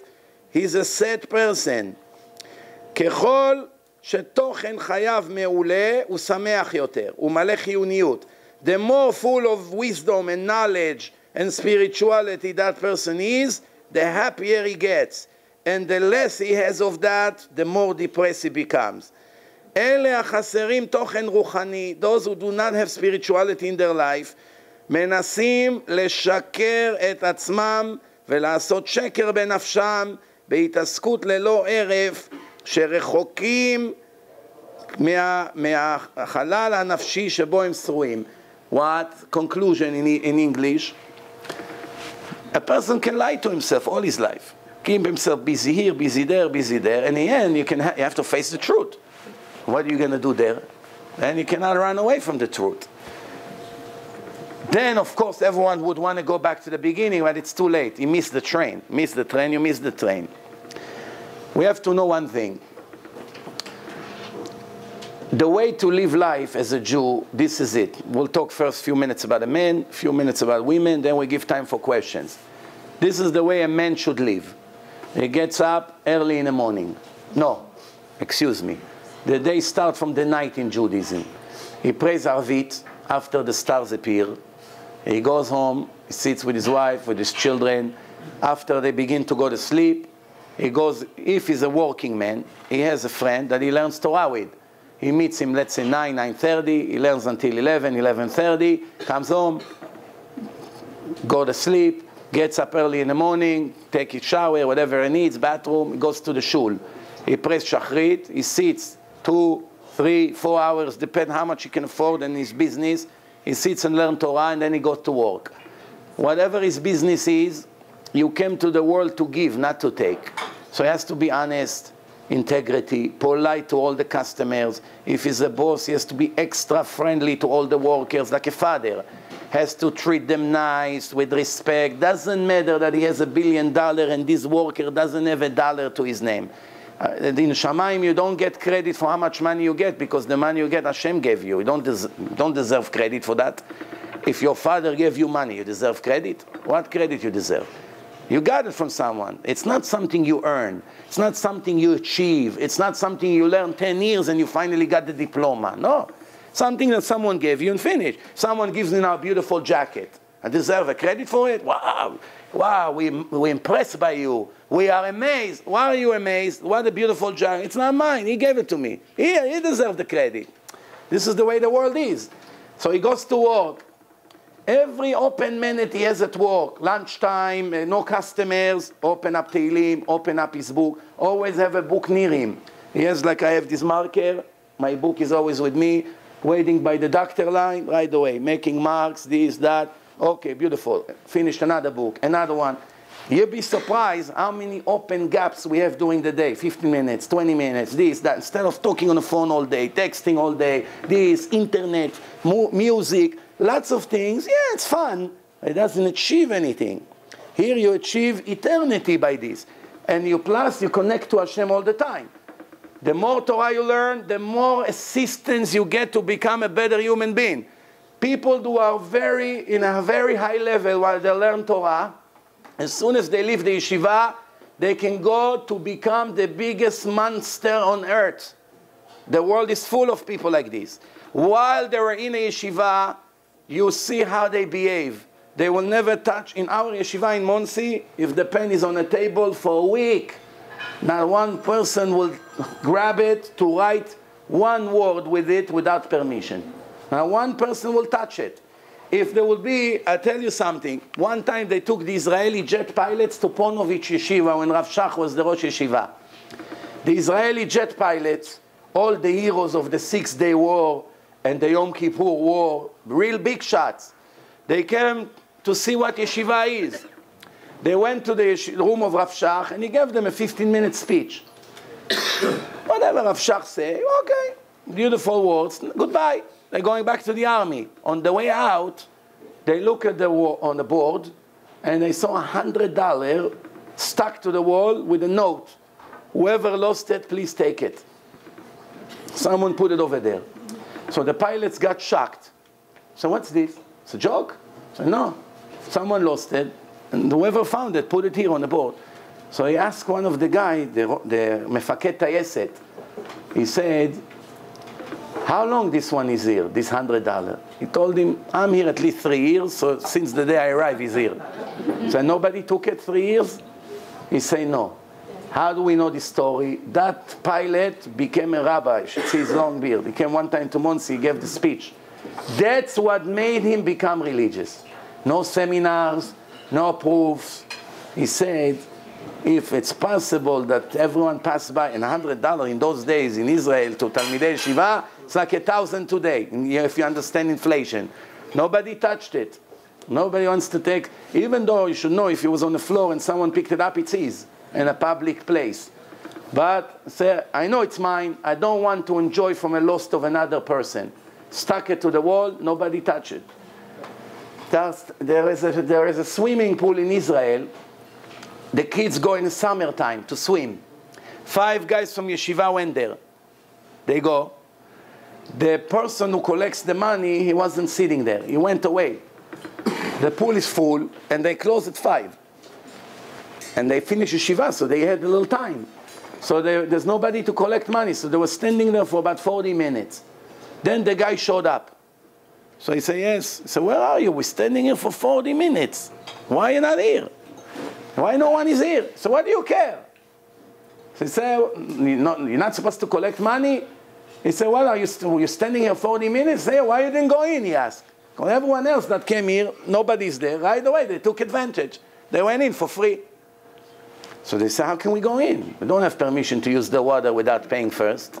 he's a sad person. Kechol she'tochen chayav me'ule u'sameach yoter u'maleh chiyuniyut. The more full of wisdom and knowledge and spirituality that person is, the happier he gets. And the less he has of that, the more depressed he becomes. Those who do not have spirituality in their life, מנסים לשקר את עצמם ולעשות שקר בנפשם בהתעסקות ללא ערף שרחוקים מהחלל הנפשי שבו הם שרויים. What? Conclusion in English. A person can lie to himself all his life. Keep himself busy here, busy there. In the end, you have to face the truth. What are you going to do there? And you cannot run away from the truth. Then, of course, everyone would want to go back to the beginning, but it's too late. You miss the train. Miss the train, you miss the train. We have to know one thing. The way to live life as a Jew, this is it. We'll talk first few minutes about a man, few minutes about women, then we give time for questions. This is the way a man should live. He gets up early in the morning. No, excuse me. The day starts from the night in Judaism. He prays Arvit after the stars appear. He goes home, he sits with his wife, with his children. After they begin to go to sleep, he goes, if he's a working man, he has a friend that he learns Torah with. He meets him, let's say, 9, 9:30. He learns until 11, 11:30. Comes home, go to sleep, gets up early in the morning, takes his shower, whatever he needs, bathroom, goes to the shul. He prays Shachrit. He sits 2, 3, 4 hours, depends how much he can afford and his business. He sits and learns Torah, and then he goes to work. Whatever his business is, you came to the world to give, not to take. So he has to be honest. Integrity, polite to all the customers. If he's a boss, he has to be extra friendly to all the workers, like a father. Has to treat them nice, with respect. Doesn't matter that he has $1 billion and this worker doesn't have $1 to his name. In Shamayim, you don't get credit for how much money you get, because the money you get, Hashem gave you. You don't deserve credit for that. If your father gave you money, you deserve credit? What credit you deserve? You got it from someone. It's not something you earn. It's not something you achieve. It's not something you learn 10 years and you finally got the diploma. No. Something that someone gave you and finished. Someone gives me now a beautiful jacket. I deserve a credit for it? Wow. Wow, we're impressed by you. We are amazed. Why are you amazed? What a beautiful jacket. It's not mine. He gave it to me. He deserved the credit. This is the way the world is. So he goes to work. Every open minute he has at work, lunchtime, no customers, open up Tehilim, open up his book. Always have a book near him. He has, like I have this marker, my book is always with me, waiting by the doctor line right away, making marks, this, that. Okay, beautiful. Finished another book, another one. You'll be surprised how many open gaps we have during the day, 15 minutes, 20 minutes, this, that. Instead of talking on the phone all day, texting all day, this, internet, music, lots of things. Yeah, it's fun. It doesn't achieve anything. Here you achieve eternity by this. And you plus, you connect to Hashem all the time. The more Torah you learn, the more assistance you get to become a better human being. People who are in a very high level while they learn Torah, as soon as they leave the yeshiva, they can go to become the biggest monster on earth. The world is full of people like this. While they were in a yeshiva, you see how they behave. They will never touch. In our yeshiva in Monsey, if the pen is on a table for a week, not one person will grab it to write one word with it without permission. Not one person will touch it. If there will be, I'll tell you something. One time they took the Israeli jet pilots to Ponovich Yeshiva when Rav Shach was the Rosh Yeshiva. The Israeli jet pilots, all the heroes of the Six-Day War and the Yom Kippur War, real big shots, they came to see what Yeshiva is. They went to the room of Rav Shach and he gave them a 15-minute speech. Whatever Rav Shach said, okay, beautiful words, goodbye. They're going back to the army. On the way out, they look at the wall on the board, and they saw $100 stuck to the wall with a note. Whoever lost it, please take it. Someone put it over there. So the pilots got shocked. So what's this? It's a joke? So no, someone lost it, and whoever found it put it here on the board. So he asked one of the guys, the Mefaket Tayeset. He said, how long this one is here, this $100? He told him, I'm here at least 3 years, so since the day I arrived, he's here. So nobody took it 3 years? He said, no. How do we know this story? That pilot became a rabbi. You should see his long beard. He came one time to Monsey, he gave the speech. That's what made him become religious. No seminars, no proofs. He said, if it's possible that everyone passed by, and $100 in those days in Israel to Talmidei Yeshiva, it's like 1,000 today, if you understand inflation. Nobody touched it. Nobody wants to take, even though you should know if it was on the floor and someone picked it up, it's his, in a public place. But, sir, I know it's mine. I don't want to enjoy from a loss of another person. Stuck it to the wall, nobody touched it. There is a swimming pool in Israel. The kids go in the summertime to swim. 5 guys from yeshiva went there. They go. The person who collects the money, he wasn't sitting there. He went away. The pool is full, and they close at 5. And they finish yeshiva, so they had a little time. So there's nobody to collect money. So they were standing there for about 40 minutes. Then the guy showed up. So he said, yes. He said, where are you? We're standing here for 40 minutes. Why are you not here? Why no one is here? So what do you care? So he said, you're not supposed to collect money? He said, well, are you standing here 40 minutes? He said, why you didn't go in, he asked. Because everyone else that came here, nobody's there. Right away, they took advantage. They went in for free. So they said, how can we go in? We don't have permission to use the water without paying first.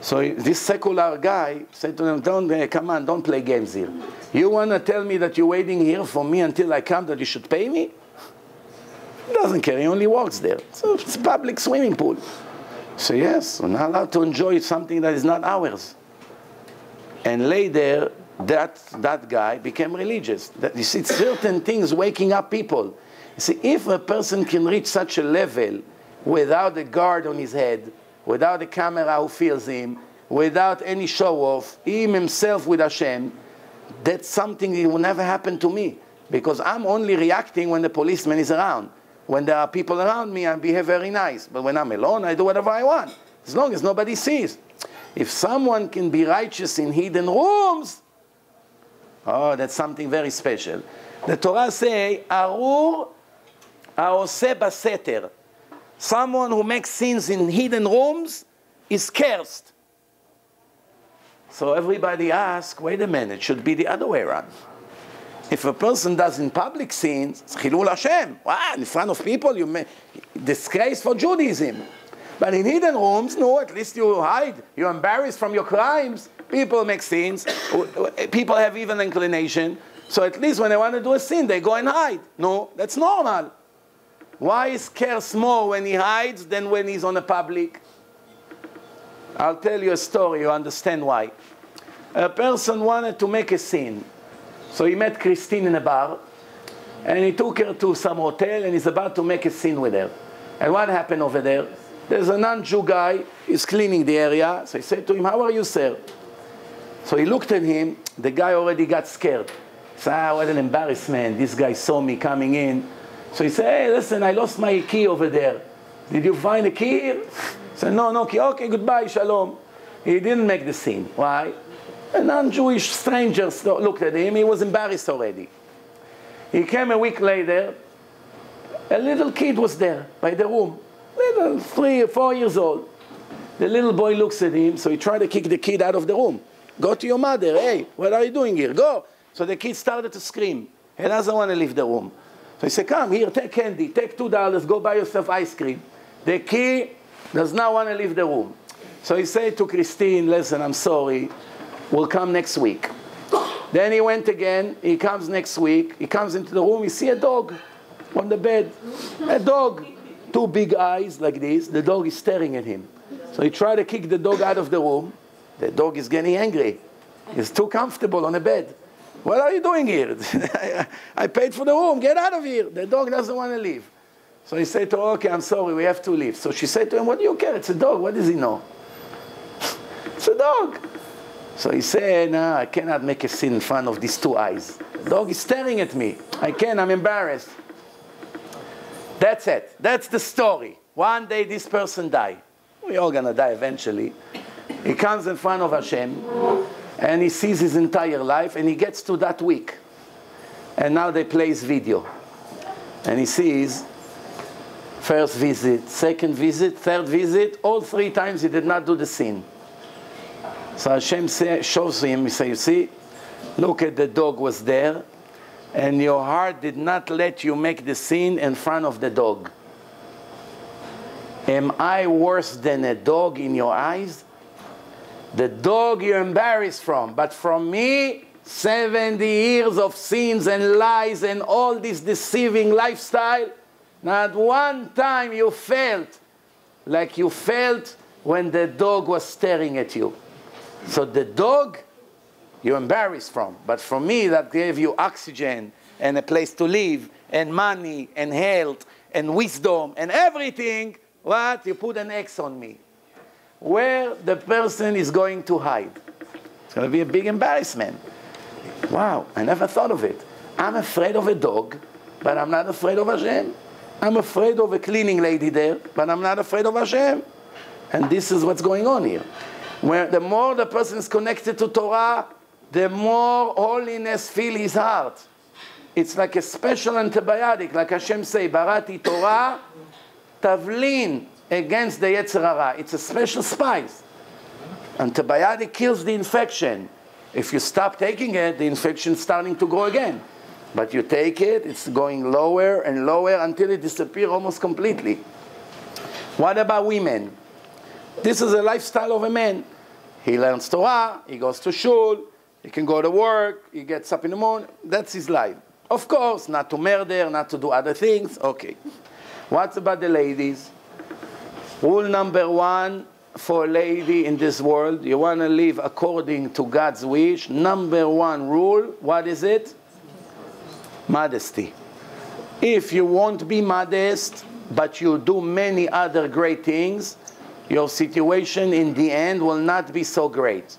So this secular guy said to them, come on, don't play games here. You want to tell me that you're waiting here for me until I come, that you should pay me? He doesn't care, he only walks there. So it's a public swimming pool. So yes, we're not allowed to enjoy something that is not ours. And later, that guy became religious. You see, certain things waking up people. You see, if a person can reach such a level without a guard on his head, without a camera who fears him, without any show-off, him himself with Hashem, that's something that will never happen to me. Because I'm only reacting when the policeman is around. When there are people around me, I behave very nice. But when I'm alone, I do whatever I want, as long as nobody sees. If someone can be righteous in hidden rooms, oh, that's something very special. The Torah says, Arur ha'oseh baseter. Someone who makes sins in hidden rooms is cursed. So everybody asks, wait a minute, it should be the other way around. If a person does in public sins, it's Chilul Hashem. Wow, in front of people, you may disgrace for Judaism. But in hidden rooms, no, at least you hide. You're embarrassed from your crimes. People make sins. People have even inclination. So at least when they want to do a sin, they go and hide. No, that's normal. Why he scares more when he hides than when he's on the public? I'll tell you a story. You understand why. A person wanted to make a sin. So he met Christine in a bar, and he took her to some hotel, and he's about to make a sin with her. And what happened over there? There's a non-Jew guy, he's cleaning the area. So he said to him, "How are you, sir?" So he looked at him. The guy already got scared. He said, "Ah, what an embarrassment. This guy saw me coming in." So he said, "Hey, listen, I lost my key over there. Did you find a key here?" He said, "No, no key." "Okay, goodbye, shalom." He didn't make the sin. Why? A non-Jewish stranger looked at him. He was embarrassed already. He came a week later. A little kid was there by the room. Little, 3 or 4 years old. The little boy looks at him, so he tried to kick the kid out of the room. "Go to your mother. Hey, what are you doing here? Go." So the kid started to scream. He doesn't want to leave the room. So he said, "Come here, take candy, take $2, go buy yourself ice cream." The kid does not want to leave the room. So he said to Christine, "Listen, I'm sorry. We'll come next week." Then he went again. He comes next week. He comes into the room. He sees a dog on the bed. A dog. 2 big eyes like this. The dog is staring at him. So he tried to kick the dog out of the room. The dog is getting angry. He's too comfortable on the bed. "What are you doing here? I paid for the room. Get out of here." The dog doesn't want to leave. So he said to her, "Okay, I'm sorry. We have to leave." So she said to him, "What do you care? It's a dog. What does he know? It's a dog." So he said, "No, I cannot make a sin in front of these 2 eyes. The dog is staring at me. I'm embarrassed." That's it. That's the story. One day this person died. We're all going to die eventually. He comes in front of Hashem, and he sees his entire life, and he gets to that week. And now they play his video. And he sees first visit, second visit, third visit. All 3 times he did not do the sin. So Hashem shows him, he says, "You see, look at the dog was there, and your heart did not let you make the sin in front of the dog. Am I worse than a dog in your eyes? The dog you're embarrassed from, but from me, 70 years of sins and lies and all this deceiving lifestyle, not one time you felt like you felt when the dog was staring at you. So the dog, you're embarrassed from. But for me, that gave you oxygen and a place to live and money and health and wisdom and everything. What? You put an X on me." Where the person is going to hide. It's going to be a big embarrassment. Wow, I never thought of it. I'm afraid of a dog, but I'm not afraid of Hashem. I'm afraid of a cleaning lady there, but I'm not afraid of Hashem. And this is what's going on here. Where the more the person is connected to Torah, the more holiness fills his heart. It's like a special antibiotic, like Hashem say, "Barati Torah, tavlin," against the Yetzer Hara. It's a special spice. Antibiotic kills the infection. If you stop taking it, the infection is starting to grow again. But you take it, it's going lower and lower until it disappears almost completely. What about women? This is a lifestyle of a man. He learns Torah, he goes to shul, he can go to work, he gets up in the morning. That's his life. Of course, not to murder, not to do other things. Okay. What about the ladies? Rule number 1 for a lady in this world, you want to live according to God's wish. Number 1 rule, what is it? Modesty. If you won't be modest, but you do many other great things, your situation in the end will not be so great.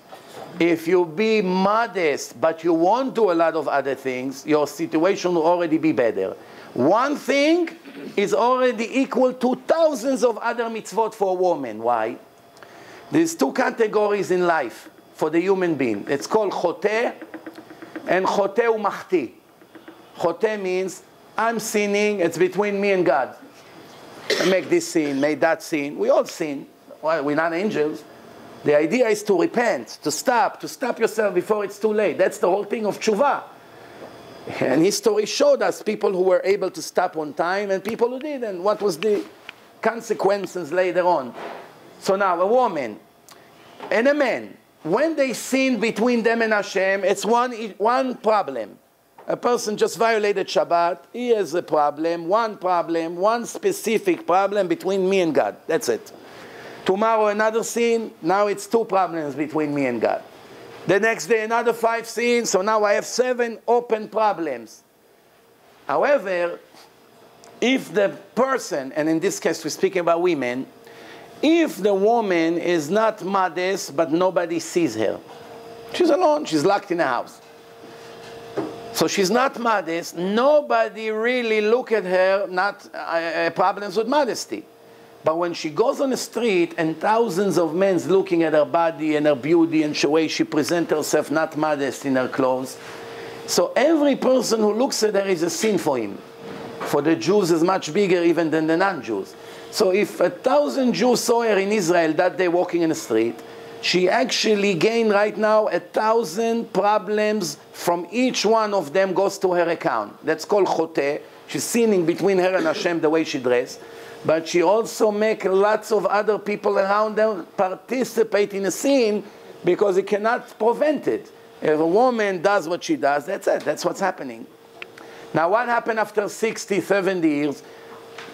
If you be modest, but you won't do a lot of other things, your situation will already be better. 1 thing is already equal to thousands of other mitzvot for a woman. Why? There's 2 categories in life for the human being. It's called Chote and Chote Umahti. Chote means, I'm sinning, it's between me and God. I make this sin, make that sin. We all sin. Well, we're not angels. The idea is to repent, to stop yourself before it's too late. That's the whole thing of tshuva. And history showed us people who were able to stop on time and people who didn't. What was the consequences later on? So now a woman and a man, when they sin between them and Hashem, it's one problem. A person just violated Shabbat, he has a problem, one specific problem between me and God. That's it. Tomorrow another sin, now it's two problems between me and God. The next day another 5 sins, so now I have 7 open problems. However, if the person, and in this case we're speaking about women, if the woman is not modest but nobody sees her, she's alone, she's locked in a house. So she's not modest, nobody really look at her, not problems with modesty. But when she goes on the street and thousands of men looking at her body and her beauty and the way she presents herself, not modest in her clothes, so every person who looks at her is a sin for him. For the Jews is much bigger even than the non-Jews. So if 1,000 Jews saw her in Israel that day walking in the street, she actually gained right now 1,000 problems from each one of them goes to her account. That's called Chote. She's sinning between her and Hashem the way she dressed. But she also makes lots of other people around her participate in a sin because it cannot prevent it. If a woman does what she does, that's it. That's what's happening. Now what happened after 60, 70 years?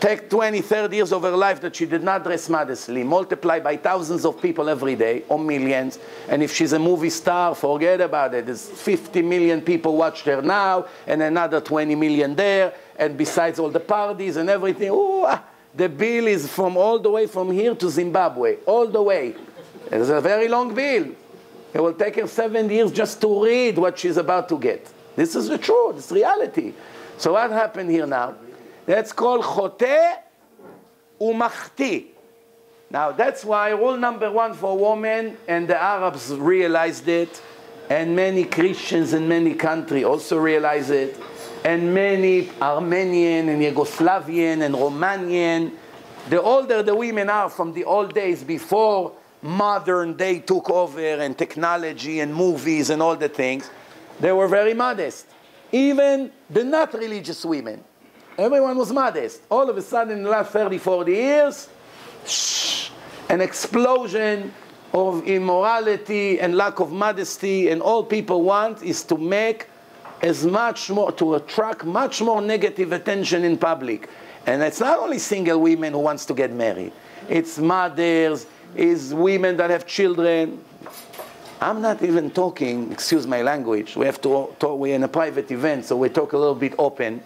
Take 20, 30 years of her life that she did not dress modestly, multiply by thousands of people every day, or millions, and if she's a movie star, forget about it. There's 50 million people watched her now, and another 20 million there, and besides all the parties and everything, ooh, the bill is from all the way from here to Zimbabwe, all the way. It's a very long bill. It will take her 7 years just to read what she's about to get. This is the truth, it's reality. So what happened here now? That's called Chote Umahti. Now that's why rule number 1 for women, and the Arabs realized it, and many Christians in many countries also realize it, and many Armenian and Yugoslavian and Romanian, the older the women are from the old days before modern day took over and technology and movies and all the things, they were very modest. Even the not religious women. Everyone was modest. All of a sudden in the last 30, 40 years, an explosion of immorality and lack of modesty, and all people want is to make as much more, to attract much more negative attention in public. And it's not only single women who wants to get married. It's mothers, it's women that have children. I'm not even talking, excuse my language, we have to talk, we're in a private event, so we talk a little bit open.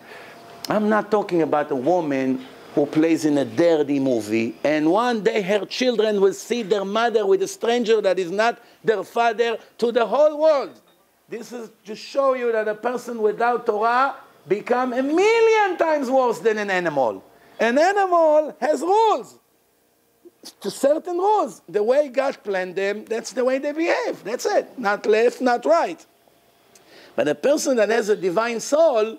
I'm not talking about a woman who plays in a dirty movie and one day her children will see their mother with a stranger that is not their father to the whole world. This is to show you that a person without Torah becomes a million times worse than an animal. An animal has rules, to certain rules. The way God planned them, that's the way they behave. That's it. Not left, not right. But a person that has a divine soul,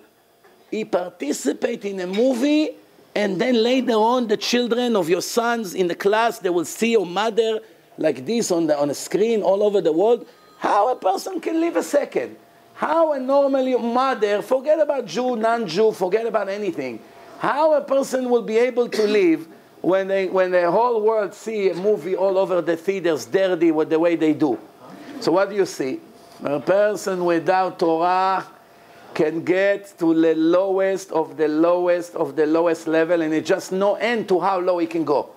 he participates in a movie, and then later on the children of your sons in the class, they will see your mother like this on a screen all over the world. How a person can live a second? How a normal mother, forget about Jew, non-Jew, forget about anything. How a person will be able to live when the whole world see a movie all over the theaters, dirty with the way they do? So what do you see? A person without Torah can get to the lowest of the lowest of the lowest level, and it's just no end to how low it can go.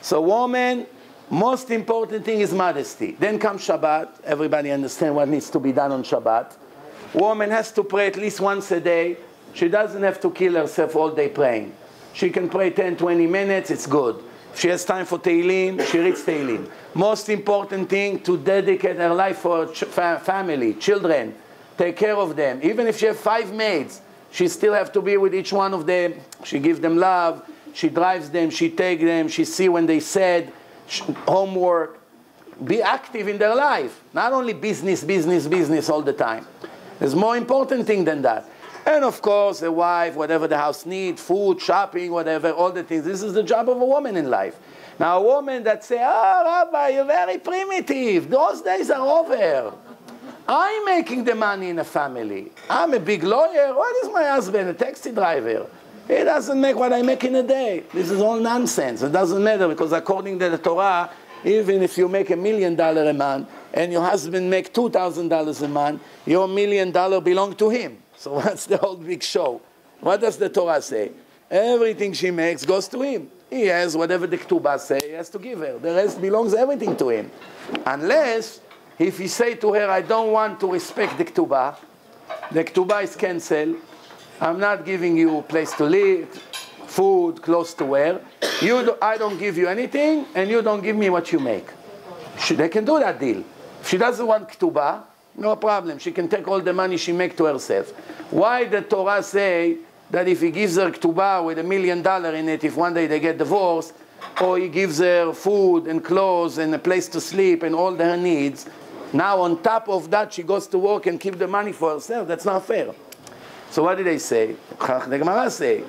So woman, most important thing is modesty. Then comes Shabbat. Everybody understand what needs to be done on Shabbat. Woman has to pray at least once a day. She doesn't have to kill herself all day praying. She can pray 10, 20 minutes, it's good. If she has time for Tehilim, she reads Tehilim. Most important thing, to dedicate her life for family, children. Take care of them. Even if she has 5 maids, she still have to be with each one of them. She gives them love. She drives them. She takes them. She sees when they said homework. Be active in their life. Not only business, business, business all the time. There's more important thing than that. And of course, a wife, whatever the house needs, food, shopping, whatever, all the things. This is the job of a woman in life. Now, a woman that says, "Oh, Rabbi, you're very primitive. Those days are over." I'm making the money in the family. I'm a big lawyer. What is my husband? A taxi driver. He doesn't make what I make in a day. This is all nonsense. It doesn't matter because according to the Torah, even if you make $1 million a month and your husband make $2,000 a month, your $1 million belong to him. So what's the whole big show? What does the Torah say? Everything she makes goes to him. He has whatever the Ketubah says, he has to give her. The rest belongs everything to him. Unless, if he say to her, I don't want to respect the Ketubah is cancelled, I'm not giving you a place to live, food, clothes to wear. I don't give you anything, and you don't give me what you make. They can do that deal. If she doesn't want Ketubah, no problem. She can take all the money she makes to herself. Why the Torah say that if he gives her Ketubah with $1 million in it, if one day they get divorced, or he gives her food and clothes and a place to sleep and all her needs, now on top of that she goes to work and keep the money for herself? That's not fair. So what did they say? The Gemara say,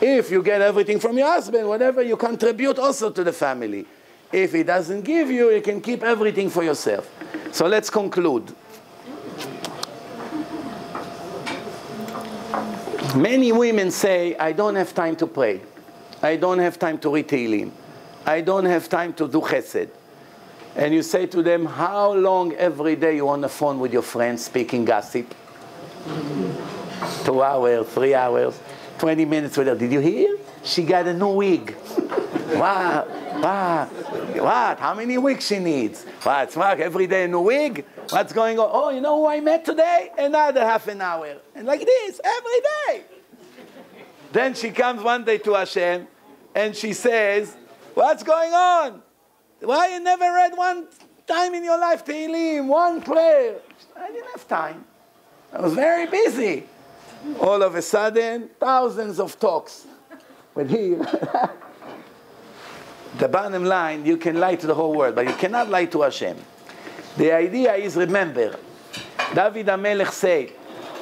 if you get everything from your husband, whatever you contribute also to the family. If he doesn't give you, you can keep everything for yourself. So let's conclude. Many women say, I don't have time to pray. I don't have time to read Tehilim. I don't have time to do Chesed. And you say to them, how long every day you on the phone with your friends speaking gossip? 2 hours, 3 hours, 20 minutes with her. Did you hear? She got a new wig. Wow, wow, what? How many wigs she needs? What, Mark, every day a new wig? What's going on? Oh, you know who I met today? Another half an hour. And like this, every day. Then she comes one day to Hashem, and she says, what's going on? Why you never read one time in your life Tehilim, one prayer? I didn't have time. I was very busy. All of a sudden, thousands of talks with him. The bottom line, you can lie to the whole world, but you cannot lie to Hashem. The idea is, remember, David HaMelech said,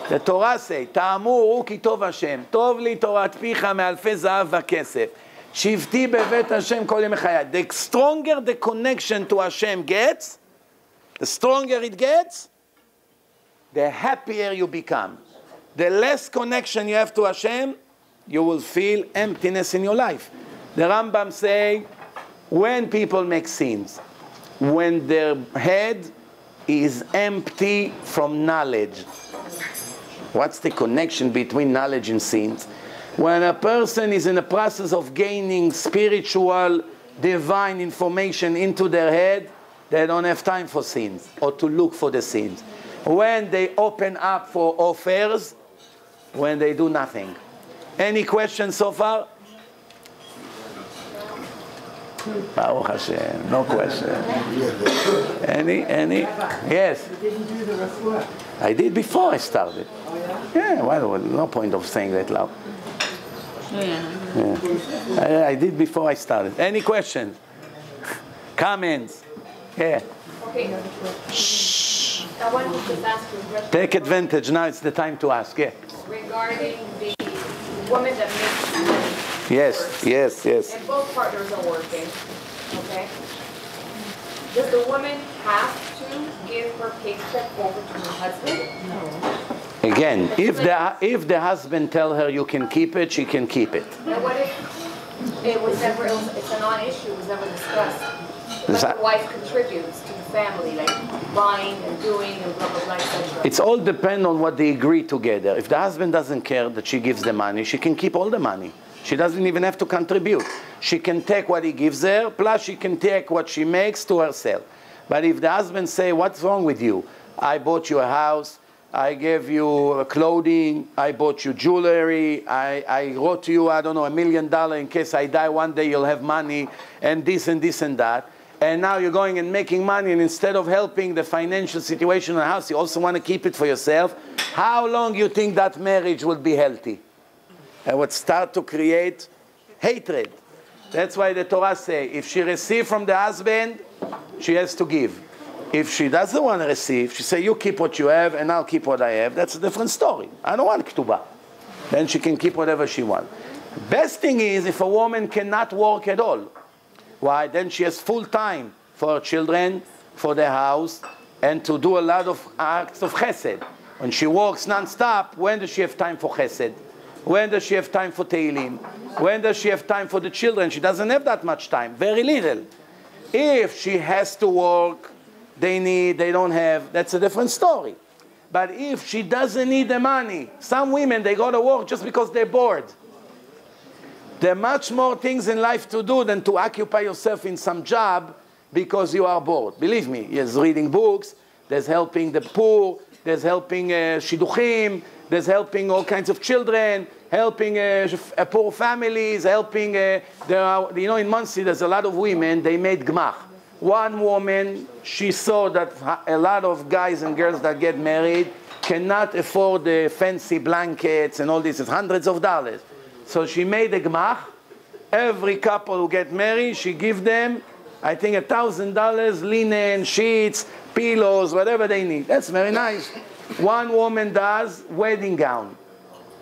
the Torah says, "Ta'amu ruki tov Hashem, tov li Torat picha me'alfei zahav va'kesef, shivti bevet Hashem kol yemei chayai." The stronger the connection to Hashem gets, the stronger it gets, the happier you become. The less connection you have to Hashem, you will feel emptiness in your life. The Rambam says, when people make sins, when their head is empty from knowledge. What's the connection between knowledge and sins? When a person is in the process of gaining spiritual, divine information into their head, they don't have time for sins or to look for the sins. When they open up for offers, when they do nothing. Any questions so far? Baruch Hashem, no question. Any? Yes? You didn't do the refuah. I did before I started. Oh, yeah? Yeah, well, no point of saying that loud. Oh, yeah. Yeah. I did before I started. Any questions? Comments? Yeah. Okay. Shh. I wanted to ask you a question. Take advantage. Now it's the time to ask. Yeah. Regarding the woman that makes money. Yes, yes, yes. And both partners are working, okay? Does the woman have to give her paycheck over to her husband? No. Again, if the husband tell her you can keep it, she can keep it. And what if it's a non-issue, it was never discussed? Like the wife contributes to the family, like buying and doing and blah, blah, blah, etc. It's all depend on what they agree together. If the husband doesn't care that she gives the money, she can keep all the money. She doesn't even have to contribute. She can take what he gives her, plus she can take what she makes to herself. But if the husband say, what's wrong with you? I bought you a house, I gave you clothing, I bought you jewelry, I wrote you, I don't know, $1 million in case I die one day you'll have money, and this and this and that. And now you're going and making money, and instead of helping the financial situation in the house, you also want to keep it for yourself. How long do you think that marriage will be healthy? I would start to create hatred. That's why the Torah says, if she receives from the husband, she has to give. If she doesn't want to receive, she says, you keep what you have and I'll keep what I have. That's a different story. I don't want Ketubah. Then she can keep whatever she wants. Best thing is if a woman cannot work at all. Why? Then she has full time for her children, for the house, and to do a lot of acts of chesed. When she works non-stop, when does she have time for chesed? When does she have time for Tehilim? When does she have time for the children? She doesn't have that much time, very little. If she has to work, they don't have, that's a different story. But if she doesn't need the money, some women, they go to work just because they're bored. There are much more things in life to do than to occupy yourself in some job because you are bored. Believe me, there's reading books, there's helping the poor, there's helping Shidduchim, there's helping all kinds of children, helping poor families, helping, you know, in Monsey there's a lot of women, they made gmach. One woman, she saw that a lot of guys and girls that get married cannot afford the fancy blankets and all this, it's hundreds of dollars. So she made a gmach. Every couple who get married, she give them, I think, $1,000, linen, sheets, pillows, whatever they need. That's very nice. One woman does wedding gown.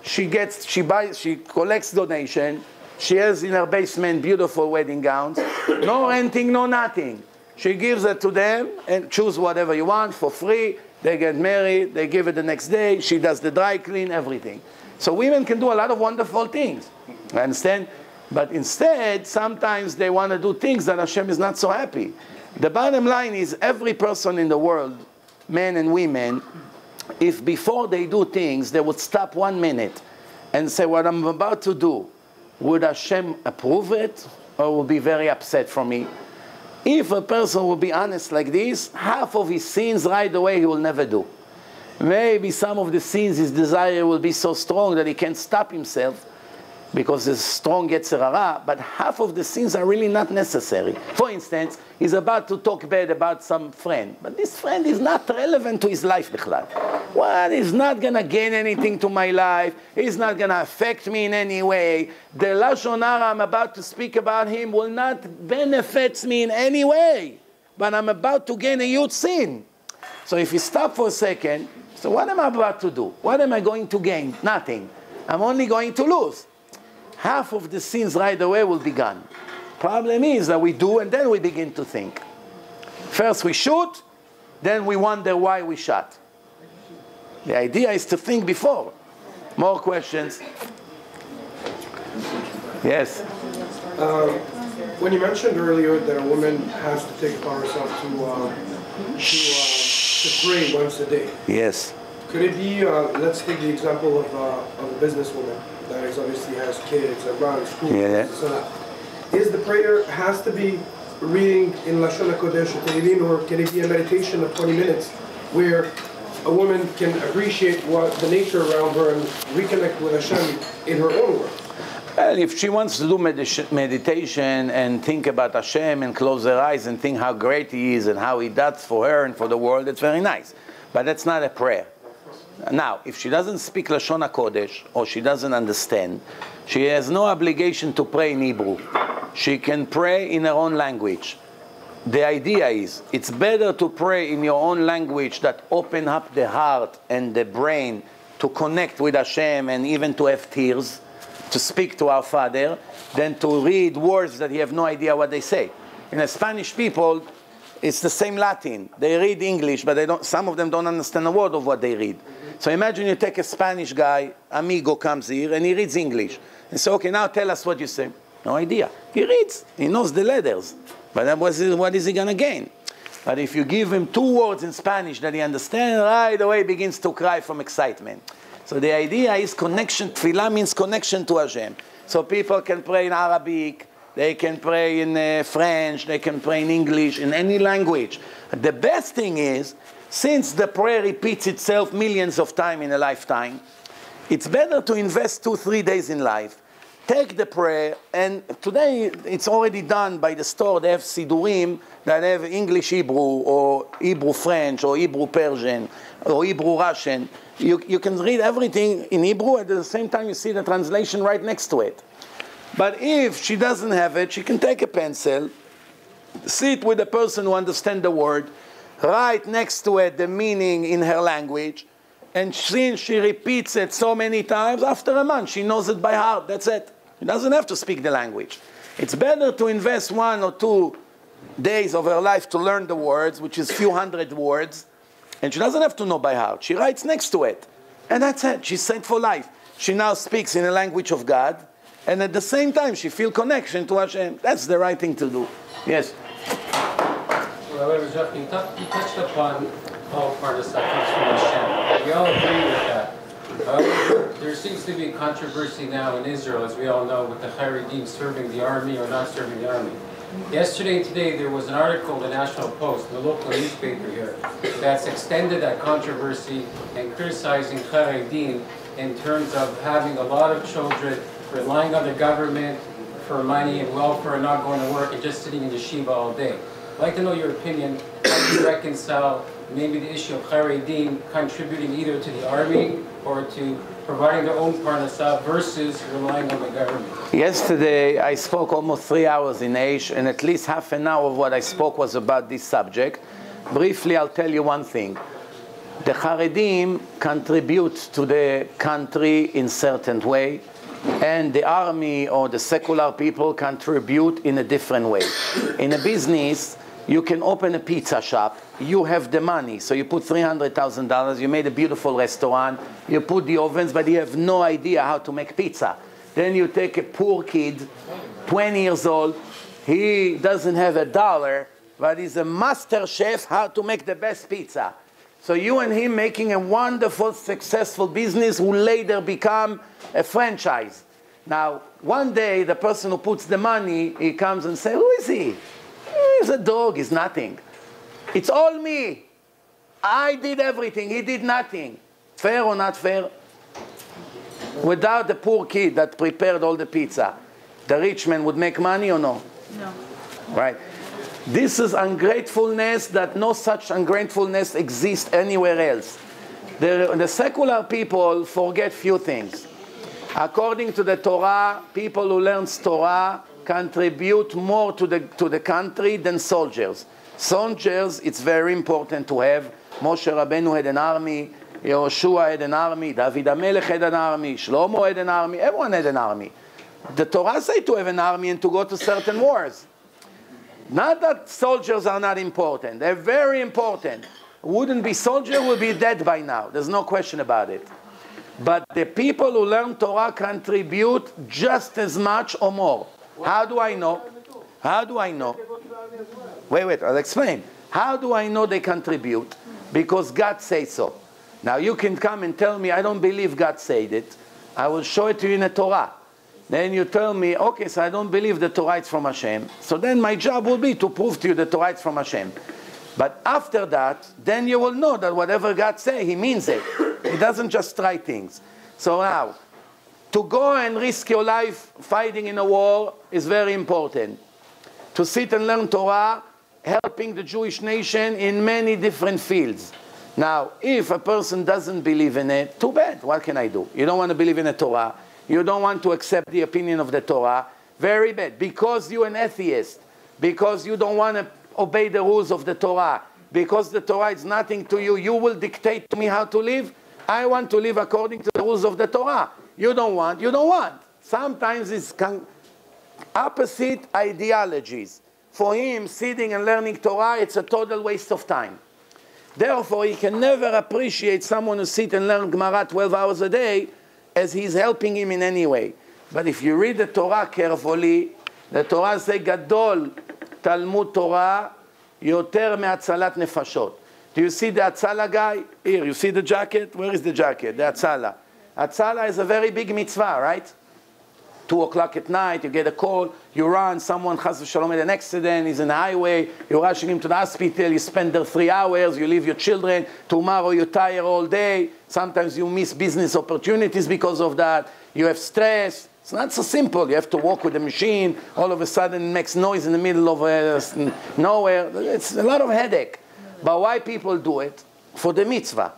She collects donation. She has in her basement beautiful wedding gowns. No renting, no nothing. She gives it to them and choose whatever you want for free. They get married. They give it the next day. She does the dry clean, everything. So women can do a lot of wonderful things. I understand? But instead, sometimes they want to do things that Hashem is not so happy. The bottom line is every person in the world, men and women, if before they do things, they would stop 1 minute and say, what I'm about to do, would Hashem approve it or will be very upset for me? If a person will be honest like this, half of his sins right away he will never do. Maybe some of the sins, his desire will be so strong that he can't stop himself because it's strong Yetzer Hara, but half of the sins are really not necessary. For instance, he's about to talk bad about some friend, but this friend is not relevant to his life. Well, he's not going to gain anything to my life. He's not going to affect me in any way. The Lashon HaRa I'm about to speak about him will not benefit me in any way, but I'm about to gain a huge sin. So if you stop for a second, so what am I about to do? What am I going to gain? Nothing. I'm only going to lose. Half of the sins right away will be gone. Problem is that we do and then we begin to think. First we shoot, then we wonder why we shot. The idea is to think before. More questions? Yes? When you mentioned earlier that a woman has to take upon herself to pray once a day. Yes. Could it be, let's take the example of a businesswoman that is obviously has kids and runs school. Yeah. So, is the prayer has to be reading in Lashon HaKodesh or Tehilim, or can it be a meditation of 20 minutes where a woman can appreciate what the nature around her and reconnect with Hashem in her own work? Well, if she wants to do meditation and think about Hashem and close her eyes and think how great He is and how He does for her and for the world, it's very nice. But that's not a prayer. Now, if she doesn't speak Lashon HaKodesh or she doesn't understand, she has no obligation to pray in Hebrew. She can pray in her own language. The idea is, it's better to pray in your own language that open up the heart and the brain to connect with Hashem and even to have tears, to speak to our Father, than to read words that you have no idea what they say. In the Spanish people, it's the same Latin. They read English, but they don't, some of them don't understand a word of what they read. So imagine you take a Spanish guy, amigo comes here, and he reads English. And so, okay, now tell us what you say. No idea. He reads. He knows the letters. But what is he going to gain? But if you give him 2 words in Spanish that he understands, right away he begins to cry from excitement. So the idea is connection. Tefillah means connection to Hashem. So people can pray in Arabic, they can pray in French, they can pray in English, in any language. The best thing is, since the prayer repeats itself millions of times in a lifetime, it's better to invest 2-3 days in life. Take the prayer, and today it's already done by the store. They have Sidurim that have English Hebrew, or Hebrew French, or Hebrew Persian, or Hebrew Russian. You can read everything in Hebrew, at the same time you see the translation right next to it. But if she doesn't have it, she can take a pencil, sit with a person who understands the word, write next to it the meaning in her language, and since she repeats it so many times, after a month she knows it by heart, that's it. She doesn't have to speak the language. It's better to invest 1 or 2 days of her life to learn the words, which is few hundred words, and she doesn't have to know by heart. She writes next to it, and that's it. She's saved for life. She now speaks in the language of God, and at the same time she feels connection to Hashem. That's the right thing to do. Yes? Rabbi Rezach, you touched upon all parts that comes from Hashem. We all agree with that. There seems to be controversy now in Israel, as we all know, with the Charedim serving the army or not serving the army. Yesterday and today there was an article in the National Post, the local newspaper here, that's extended that controversy and criticizing Charedim in terms of having a lot of children relying on the government for money and welfare and not going to work and just sitting in yeshiva all day. I'd like to know your opinion, how do you reconcile maybe the issue of Charedim contributing either to the army or to providing their own parnasah versus relying on the government? Yesterday I spoke almost 3 hours in Eish, and at least half an hour of what I spoke was about this subject. Briefly, I'll tell you one thing. The Charedim contribute to the country in a certain way, and the army or the secular people contribute in a different way. In a business, you can open a pizza shop, you have the money, so you put $300,000, you made a beautiful restaurant, you put the ovens, but you have no idea how to make pizza. Then you take a poor kid, 20 years old, he doesn't have a dollar, but he's a master chef how to make the best pizza. So you and him making a wonderful, successful business who later become a franchise. Now, one day, the person who puts the money, he comes and says, who is he? He's a dog, he's nothing. It's all me. I did everything, he did nothing. Fair or not fair? Without the poor kid that prepared all the pizza, the rich man would make money or no? No. Right. This is ungratefulness that no such ungratefulness exists anywhere else. The secular people forget few things. According to the Torah, people who learn Torah contribute more to the country than soldiers. Soldiers, it's very important to have. Moshe Rabbeinu had an army, Yehoshua had an army, David HaMelech had an army, Shlomo had an army, everyone had an army. The Torah says to have an army and to go to certain wars. Not that soldiers are not important. They're very important. Wouldn't be soldier, would be dead by now. There's no question about it. But the people who learn Torah contribute just as much or more. How do I know? How do I know? Wait, I'll explain. How do I know they contribute? Because God says so. Now you can come and tell me, I don't believe God said it. I will show it to you in the Torah. Then you tell me, okay, so I don't believe the Torah is from Hashem. So then my job will be to prove to you the Torah is from Hashem. But after that, then you will know that whatever God says, He means it. He doesn't just try things. So now, to go and risk your life fighting in a war is very important. To sit and learn Torah, helping the Jewish nation in many different fields. Now, if a person doesn't believe in it, too bad. What can I do? You don't want to believe in the Torah. You don't want to accept the opinion of the Torah. Very bad. Because you're an atheist. Because you don't want to obey the rules of the Torah. Because the Torah is nothing to you. You will dictate to me how to live. I want to live according to the rules of the Torah. You don't want. You don't want. Sometimes it's opposite ideologies. For him, sitting and learning Torah, it's a total waste of time. Therefore, he can never appreciate someone who sits and learns Gemara 12 hours a day as he's helping him in any way. But if you read the Torah carefully, the Torah says, Gadol Talmud Torah Yoter Me'atzalat nefashot. Do you see the Atzalah guy? Here, you see the jacket? Where is the jacket? The Atzalah. Atzalah is a very big mitzvah, right? 2 o'clock at night, you get a call, you run, someone chas v'shalom had an accident, he's in the highway, you're rushing him to the hospital, you spend there 3 hours, you leave your children, tomorrow you tire all day, sometimes you miss business opportunities because of that, you have stress, it's not so simple, you have to walk with a machine, all of a sudden it makes noise in the middle of nowhere, it's a lot of headache. But why people do it? For the mitzvah.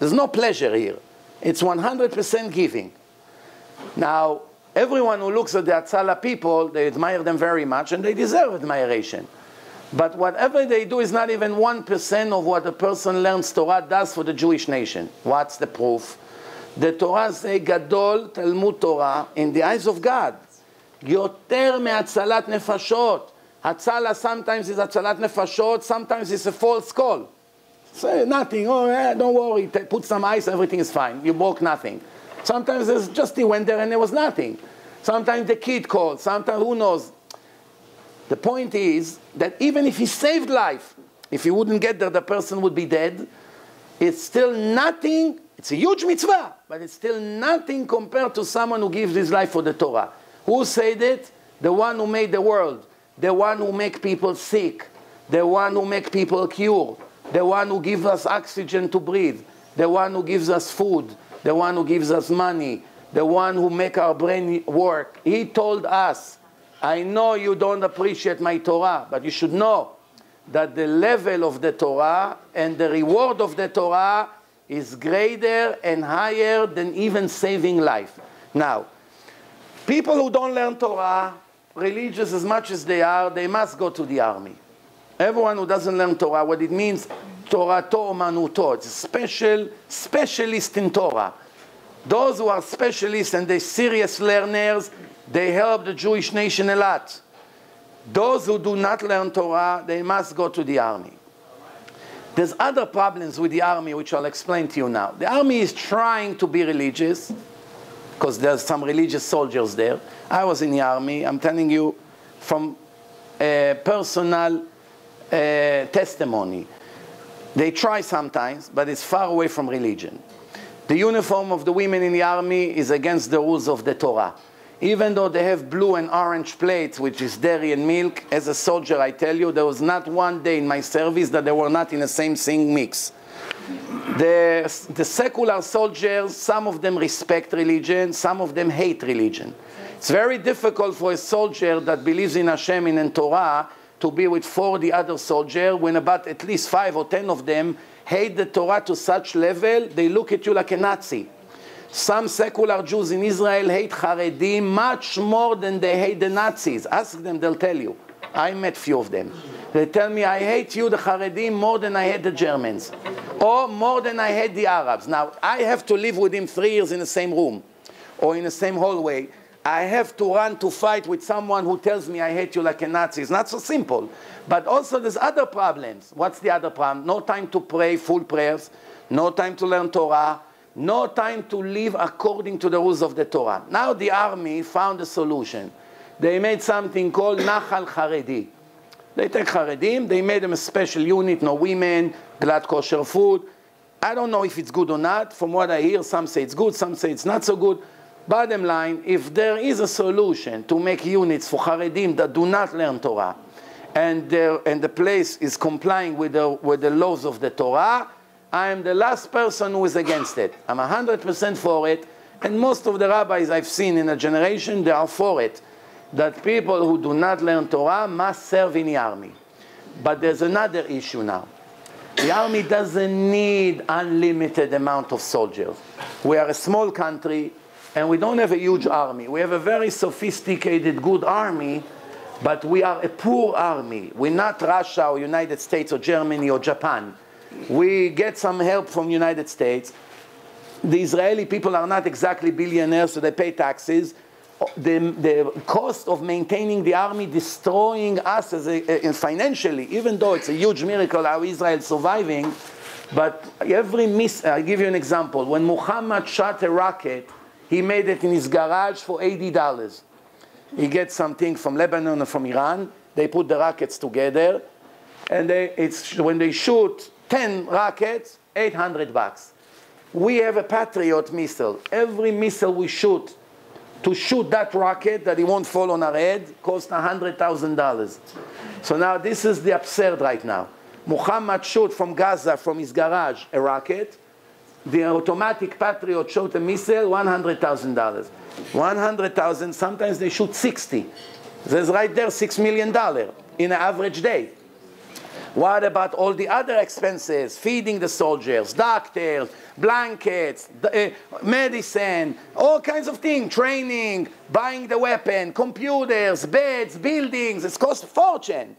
There's no pleasure here. It's 100% giving. Now, everyone who looks at the Atzalah people, they admire them very much, and they deserve admiration. But whatever they do is not even 1% of what a person learns Torah does for the Jewish nation. What's the proof? The Torah says, Gadol Talmud Torah, in the eyes of God, Yoter me'atzalat nefashot. Hatzalah sometimes is Atzalat nefashot, sometimes it's a false call. Say nothing, oh, yeah, don't worry, put some ice, everything is fine. You broke nothing. Sometimes there's just he went there and there was nothing. Sometimes the kid called, sometimes who knows. The point is that even if he saved life, if he wouldn't get there, the person would be dead. It's still nothing. It's a huge mitzvah, but it's still nothing compared to someone who gives his life for the Torah. Who said it? The one who made the world. The one who makes people sick. The one who makes people cure. The one who gives us oxygen to breathe. The one who gives us food. The one who gives us money. The one who makes our brain work. He told us, I know you don't appreciate my Torah, but you should know that the level of the Torah and the reward of the Torah is greater and higher than even saving life. Now, people who don't learn Torah, religious as much as they are, they must go to the army. Everyone who doesn't learn Torah, what it means, Torah to manuto, it's a specialist in Torah. Those who are specialists and they're serious learners, they help the Jewish nation a lot. Those who do not learn Torah, they must go to the army. There's other problems with the army, which I'll explain to you now. The army is trying to be religious, because there's some religious soldiers there. I was in the army. I'm telling you from personal testimony. They try sometimes, but it's far away from religion. The uniform of the women in the army is against the rules of the Torah. Even though they have blue and orange plates, which is dairy and milk, as a soldier, I tell you, there was not one day in my service that they were not in the same thing mix. The secular soldiers, some of them respect religion, some of them hate religion. It's very difficult for a soldier that believes in Hashem and in Torah to be with 40 other soldiers when about at least 5 or 10 of them hate the Torah to such level, they look at you like a Nazi. Some secular Jews in Israel hate Charedim much more than they hate the Nazis. Ask them, they'll tell you. I met few of them. They tell me, I hate you, the Charedim, more than I hate the Germans. Or more than I hate the Arabs. Now, I have to live with him 3 years in the same room or in the same hallway. I have to run to fight with someone who tells me I hate you like a Nazi. It's not so simple. But also there's other problems. What's the other problem? No time to pray full prayers. No time to learn Torah. No time to live according to the rules of the Torah. Now the army found a solution. They made something called Nachal Haredi. They take Haredim, they made them a special unit, no women, glad kosher food. I don't know if it's good or not. From what I hear, some say it's good, some say it's not so good. Bottom line, if there is a solution to make units for Haredim that do not learn Torah, and the place is complying with the laws of the Torah, I am the last person who is against it. I'm 100% for it. And most of the rabbis I've seen in a generation, they are for it. That people who do not learn Torah must serve in the army. But there's another issue now. The army doesn't need unlimited amount of soldiers. We are a small country, and we don't have a huge army. We have a very sophisticated, good army, but we are a poor army. We're not Russia or United States or Germany or Japan. We get some help from the United States. The Israeli people are not exactly billionaires, so they pay taxes. The cost of maintaining the army destroying us as financially, even though it's a huge miracle how Israel is surviving. But every I'll give you an example. When Muhammad shot a rocket, he made it in his garage for $80. He gets something from Lebanon or from Iran. They put the rockets together, and when they shoot 10 rockets, $800. We have a Patriot missile. Every missile we shoot, to shoot that rocket that it won't fall on our head, costs $100,000. So now this is the absurd right now. Muhammad shot from Gaza, from his garage, a rocket. The automatic Patriot shot a missile, $100,000. $100,000, sometimes they shoot 60. There's right there $6 million in an average day. What about all the other expenses? Feeding the soldiers, doctors, blankets, medicine, all kinds of things. Training, buying the weapon, computers, beds, buildings. It costs a fortune.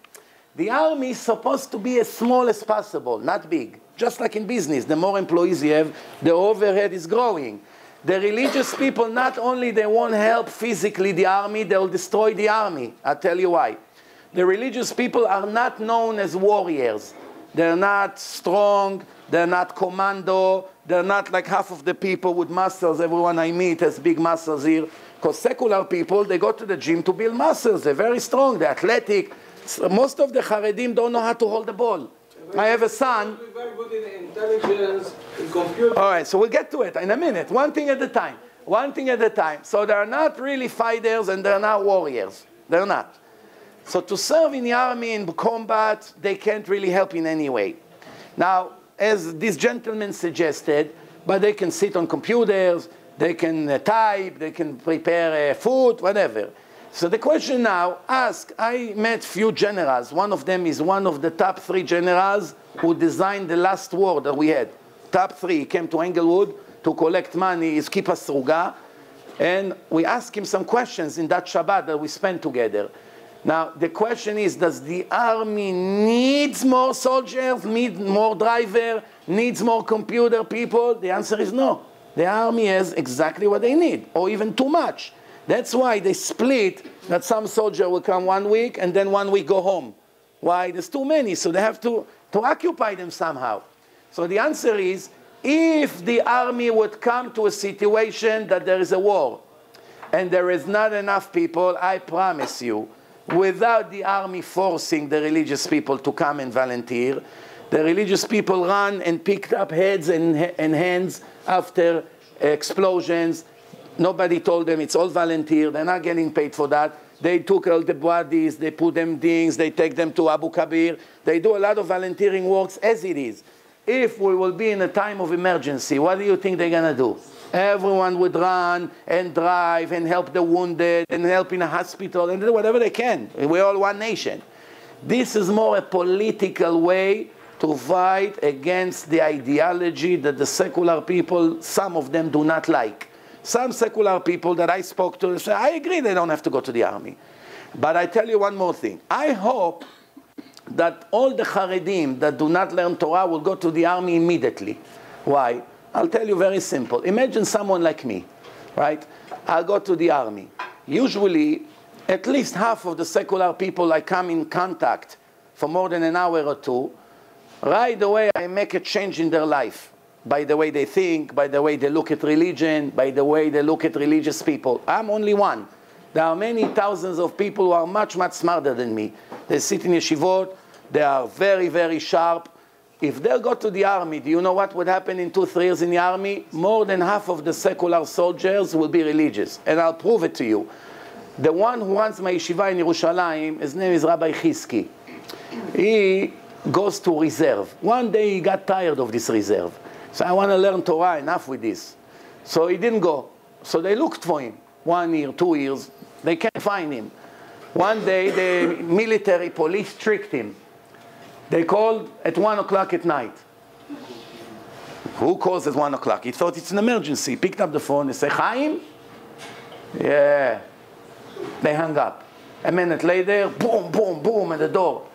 The army is supposed to be as small as possible, not big. Just like in business, the more employees you have, the overhead is growing. The religious people, not only they won't help physically the army, they'll destroy the army. I'll tell you why. The religious people are not known as warriors. They're not strong, they're not commando, they're not like half of the people with muscles. Everyone I meet has big muscles here. Because secular people, they go to the gym to build muscles. They're very strong, they're athletic. Most of the Charedim don't know how to hold the ball. I have a son. Very good in intelligence, in computer. All right, so we'll get to it in a minute. One thing at a time. One thing at a time. So they're not really fighters and they're not warriors. They're not. So to serve in the army, in combat, they can't really help in any way. Now, as this gentleman suggested, but they can sit on computers, they can type, they can prepare food, whatever. So the question now, ask, I met few generals. One of them is one of the top 3 generals who designed the last war that we had. Top 3, he came to Englewood to collect money, his kippah sruga. And we asked him some questions in that Shabbat that we spent together. Now, the question is, does the army needs more soldiers, need more driver, needs more computer people? The answer is no. The army has exactly what they need, or even too much. That's why they split, that some soldier will come 1 week and then 1 week go home. Why? There's too many, so they have to occupy them somehow. So the answer is, if the army would come to a situation that there is a war and there is not enough people, I promise you, without the army forcing the religious people to come and volunteer, the religious people ran and picked up heads and hands after explosions. Nobody told them, it's all volunteer, they're not getting paid for that. They took all the bodies, they put them things, they take them to Abu Kabir. They do a lot of volunteering works as it is. If we will be in a time of emergency, what do you think they're gonna do? Everyone would run and drive and help the wounded and help in a hospital and do whatever they can. We're all one nation. This is more a political way to fight against the ideology that the secular people, some of them do not like. Some secular people that I spoke to say, I agree they don't have to go to the army. But I tell you one more thing. I hope that all the Charedim that do not learn Torah will go to the army immediately. Why? I'll tell you very simple. Imagine someone like me, right? I'll go to the army. Usually, at least half of the secular people I come in contact for more than an hour or two, right away I make a change in their life. By the way they think, by the way they look at religion, by the way they look at religious people. I'm only one. There are many thousands of people who are much, much smarter than me. They sit in Yeshivot, they are very, very sharp. If they go to the army, do you know what would happen in 2-3 years in the army? More than half of the secular soldiers will be religious. And I'll prove it to you. The one who runs my yeshiva in Yerushalayim, his name is Rabbi Chizki. He goes to reserve. One day he got tired of this reserve. So I want to learn Torah, enough with this. So he didn't go. So they looked for him. 1 year, 2 years. They can't find him. One day, the military police tricked him. They called at 1 o'clock at night. Who calls at 1 o'clock? He thought it's an emergency. He picked up the phone and said, Chaim? Yeah. They hung up. A minute later, boom, boom, boom at the door.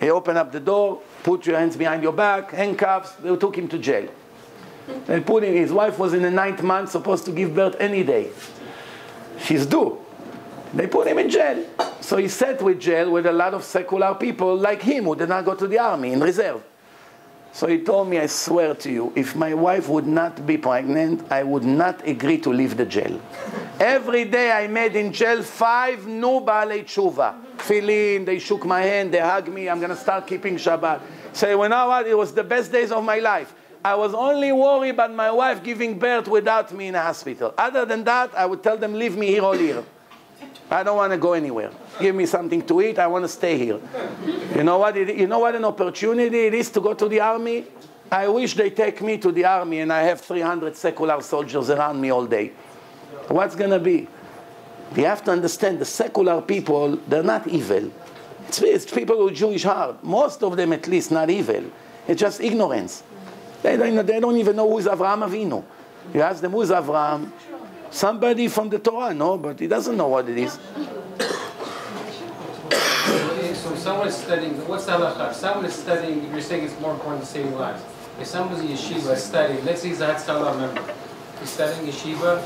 He opened up the door, put your hands behind your back, handcuffs. They took him to jail. And put him, his wife was in the 9th month, supposed to give birth any day. She's due. They put him in jail. So he sat with jail with a lot of secular people like him who did not go to the army in reserve. So he told me, I swear to you, if my wife would not be pregnant, I would not agree to leave the jail. Every day I met in jail 5 new Baalei Tshuva. Filin, they shook my hand, they hugged me, I'm going to start keeping Shabbat. Say, well, you know what, it was the best days of my life. I was only worried about my wife giving birth without me in a hospital. Other than that, I would tell them, leave me here all year. I don't want to go anywhere. Give me something to eat. I want to stay here. You know what? You know what an opportunity it is to go to the army? I wish they take me to the army and I have 300 secular soldiers around me all day. What's going to be? You have to understand the secular people, they're not evil. It's people with Jewish heart. Most of them at least not evil. It's just ignorance. They don't even know who's Avraham Avinu. You ask them, who's Avraham? Somebody from the Torah, no, but he doesn't know what it is. So someone is studying, what's the halacha? If someone is studying, you're saying it's more important to save lives. If someone's in yeshiva studying, let's say he's a Hatzalah member, who's studying yeshiva.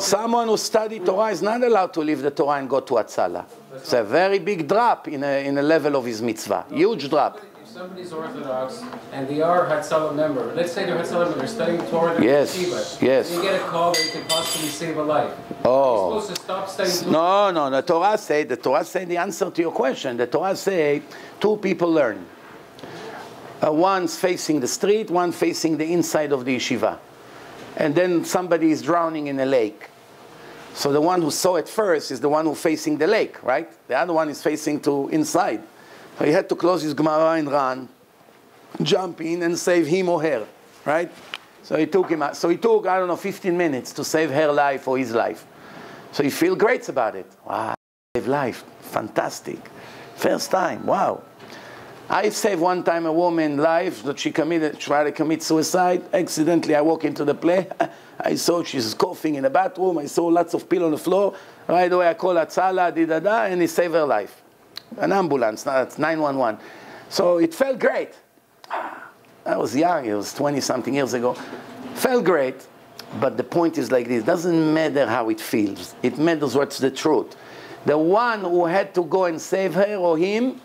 Someone who studies Torah is not allowed to leave the Torah and go to Atzalah. It's a very big drop in the level of his mitzvah. Huge drop. If somebody's Orthodox and they are Hatzalah member, let's say they're Hatzalah member, studying Torah, yes, yeshiva. Yes. You get a call that you can possibly save a life. Oh. You're supposed to stop studying. No. The Torah say the answer to your question. The Torah say two people learn. One's facing the street, one facing the inside of the yeshiva. And then somebody is drowning in a lake. So the one who saw it first is the one who's facing the lake, right? The other one is facing to inside. So he had to close his Gemara and run, jump in and save him or her, right? So he took him out. So he took, I don't know, 15 minutes to save her life or his life. So he feels great about it. Wow, save life, fantastic. First time, wow. I saved one time a woman's life that she tried to commit suicide. Accidentally, I walk into the play. I saw she's coughing in the bathroom. I saw lots of pills on the floor. Right away, I called Atzalah, and he saved her life. An ambulance, that's 911. So it felt great. I was young. It was 20-something years ago. Felt great. But the point is like this. It doesn't matter how it feels. It matters what's the truth. The one who had to go and save her or him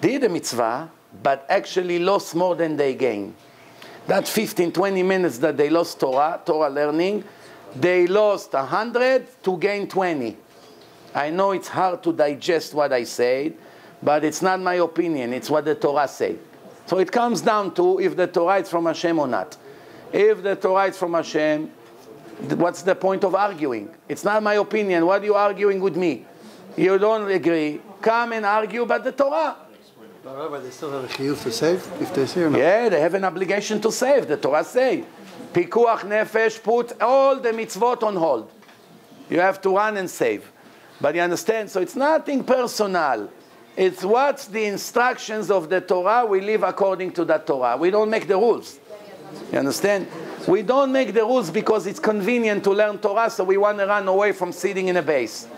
did a mitzvah, but actually lost more than they gained. That 15, 20 minutes that they lost Torah learning, they lost 100 to gain 20. I know it's hard to digest what I said, but it's not my opinion, it's what the Torah said. So it comes down to if the Torah is from Hashem or not. If the Torah is from Hashem, what's the point of arguing? It's not my opinion, what are you arguing with me? You don't agree, come and argue about the Torah. But they still have a chiyuv to save if they say or not? Yeah, they have an obligation to save. The Torah says, Pikuach Nefesh, put all the mitzvot on hold. You have to run and save. But you understand, so it's nothing personal. It's what's the instructions of the Torah, we live according to that Torah. We don't make the rules. You understand? We don't make the rules because it's convenient to learn Torah, so we want to run away from sitting in a base.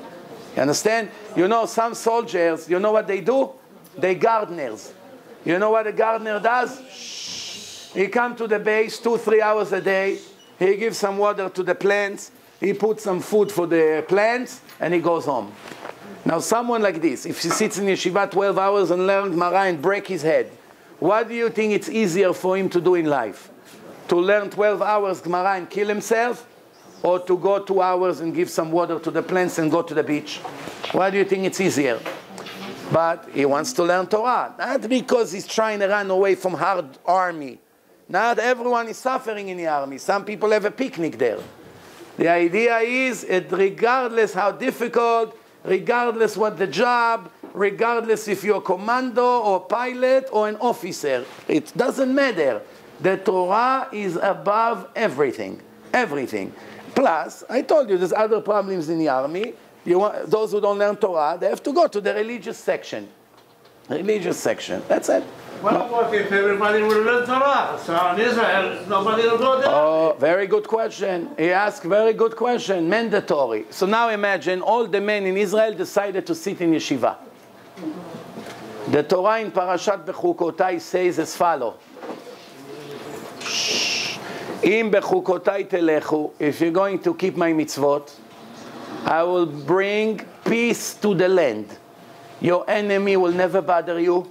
You understand? You know, some soldiers, you know what they do? They gardeners. You know what a gardener does? Shh. He comes to the base 2-3 hours a day. He gives some water to the plants. He puts some food for the plants, and he goes home. Now, someone like this, if he sits in yeshiva 12 hours and learns Mara and break his head, what do you think it's easier for him to do in life? To learn 12 hours Gemara and kill himself, or to go 2 hours and give some water to the plants and go to the beach? What do you think it's easier? But he wants to learn Torah. Not because he's trying to run away from hard army. Not everyone is suffering in the army. Some people have a picnic there. The idea is that regardless how difficult, regardless what the job, regardless if you're a commando or pilot or an officer, it doesn't matter. The Torah is above everything. Everything. Plus, I told you there's other problems in the army. Those who don't learn Torah, they have to go to the religious section. Religious section. That's it. Well, what if everybody will learn Torah? So in Israel, nobody will go there. Oh, very good question. He asked very good question. Mandatory. So now imagine all the men in Israel decided to sit in yeshiva. The Torah in Parashat Bechukotai says as follows. Im Bechukotai telechu. If you're going to keep my mitzvot, I will bring peace to the land. Your enemy will never bother you.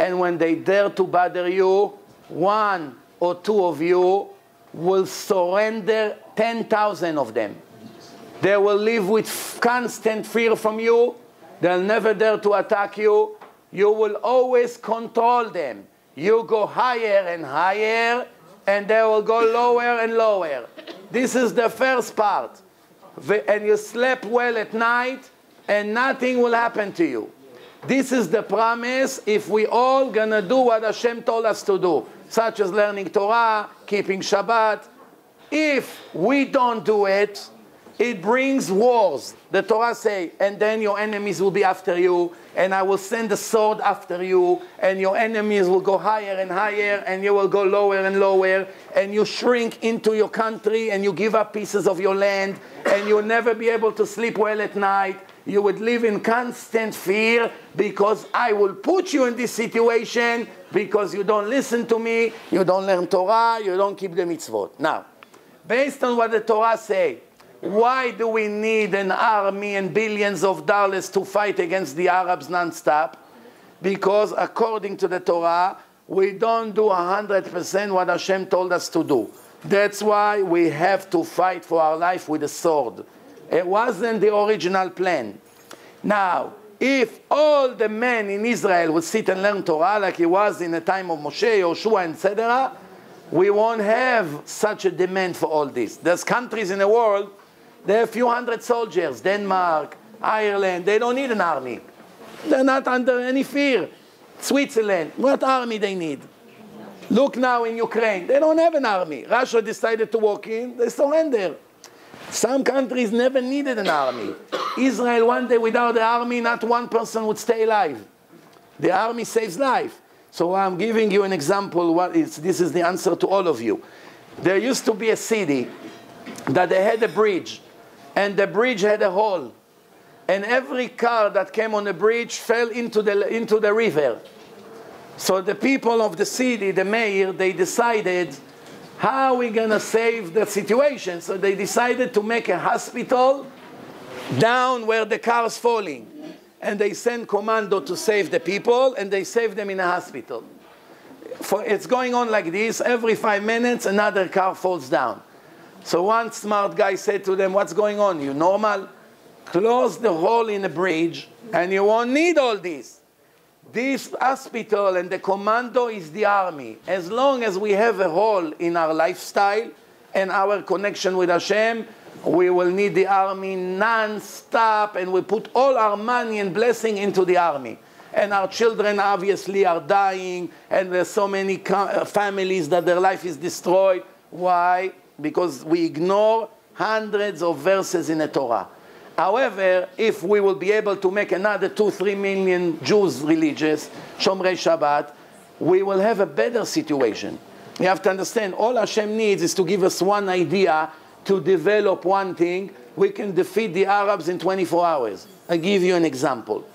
And when they dare to bother you, one or two of you will surrender 10,000 of them. They will live with constant fear from you. They'll never dare to attack you. You will always control them. You go higher and higher, and they will go lower and lower. This is the first part. And you sleep well at night, and nothing will happen to you. This is the promise if we all gonna do what Hashem told us to do, such as learning Torah, keeping Shabbat. If we don't do it, it brings wars. The Torah says, and then your enemies will be after you, and I will send the sword after you, and your enemies will go higher and higher, and you will go lower and lower, and you shrink into your country, and you give up pieces of your land, and you'll never be able to sleep well at night. You would live in constant fear because I will put you in this situation because you don't listen to me, you don't learn Torah, you don't keep the mitzvot. Now, based on what the Torah says. Why do we need an army and billions of dollars to fight against the Arabs non-stop? Because according to the Torah, we don't do 100% what Hashem told us to do. That's why we have to fight for our life with a sword. It wasn't the original plan. Now, if all the men in Israel would sit and learn Torah like it was in the time of Moshe, Yoshua, etc., we won't have such a demand for all this. There's countries in the world, there are a few hundred soldiers, Denmark, Ireland, they don't need an army. They're not under any fear. Switzerland, what army they need? Look now in Ukraine, they don't have an army. Russia decided to walk in, they surrender. Some countries never needed an army. Israel, one day without the army, not one person would stay alive. The army saves life. So I'm giving you an example. This is the answer to all of you. There used to be a city that they had a bridge, and the bridge had a hole. And every car that came on the bridge fell into the river. So the people of the city, the mayor, they decided, how are we going to save the situation? So they decided to make a hospital down where the car's falling. And they sent commando to save the people, and they saved them in a hospital. It's going on like this. Every 5 minutes, another car falls down. So one smart guy said to them, what's going on? You normal? Close the hole in the bridge, and you won't need all this. This hospital and the commando is the army. As long as we have a hole in our lifestyle and our connection with Hashem, we will need the army non-stop, and we put all our money and blessing into the army. And our children obviously are dying, and there's so many families that their life is destroyed. Why? Because we ignore hundreds of verses in the Torah. However, if we will be able to make another 2-3 million Jews religious, Shomrei Shabbat, we will have a better situation. You have to understand, all Hashem needs is to give us one idea, to develop one thing. We can defeat the Arabs in 24 hours. I'll give you an example.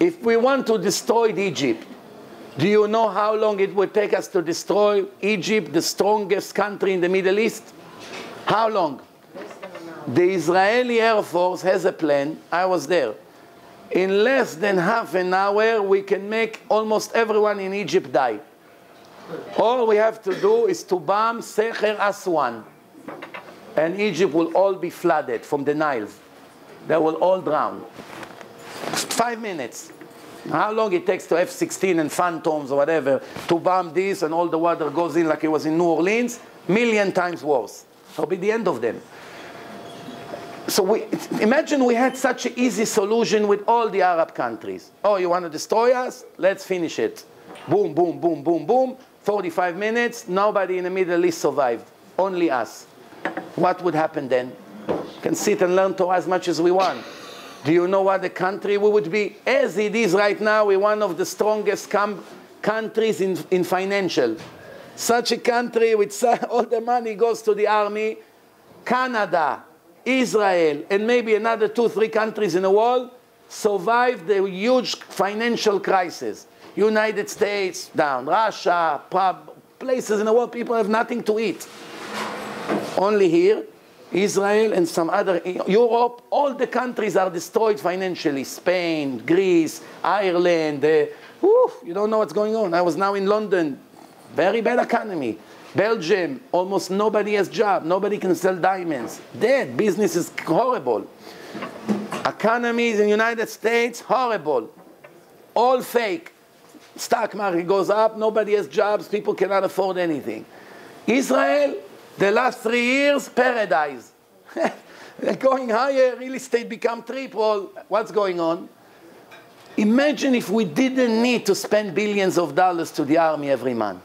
If we want to destroy Egypt, do you know how long it would take us to destroy Egypt, the strongest country in the Middle East? How long? The Israeli Air Force has a plan. I was there. In less than half an hour, we can make almost everyone in Egypt die. All we have to do is to bomb Secher Aswan. And Egypt will all be flooded from the Nile. They will all drown. 5 minutes. How long it takes to F-16 and Phantoms or whatever to bomb this, and all the water goes in like it was in New Orleans? Million times worse. That'll be the end of them. So imagine we had such an easy solution with all the Arab countries. Oh, you want to destroy us? Let's finish it. Boom, boom, boom, boom, boom. 45 minutes, nobody in the Middle East survived. Only us. What would happen then? We can sit and learn Torah as much as we want. Do you know what the country we would be? As it is right now, we're one of the strongest countries in financial. Such a country with all the money goes to the army. Canada, Israel, and maybe another 2-3 countries in the world survived the huge financial crisis. United States down, Russia, places in the world, people have nothing to eat. Only here, Israel and some other, Europe, all the countries are destroyed financially. Spain, Greece, Ireland, you don't know what's going on. I was now in London, very bad economy. Belgium, almost nobody has job. Nobody can sell diamonds. Dead. Business is horrible. Economies in the United States, horrible. All fake. Stock market goes up. Nobody has jobs. People cannot afford anything. Israel, the last 3 years, paradise. They're going higher. Real estate become triple. What's going on? Imagine if we didn't need to spend billions of dollars to the army every month.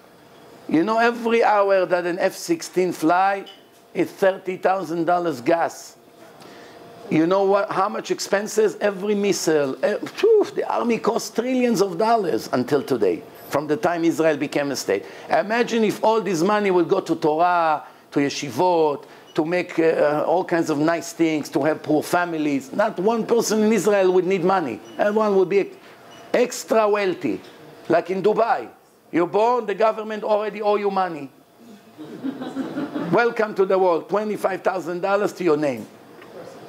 You know, every hour that an F-16 fly is $30,000 gas. You know what? How much expenses? Every missile. The army cost trillions of dollars until today, from the time Israel became a state. Imagine if all this money would go to Torah, to Yeshivot, to make all kinds of nice things, to help poor families. Not one person in Israel would need money. Everyone would be extra wealthy, like in Dubai. You're born, the government already owe you money. Welcome to the world, $25,000 to your name.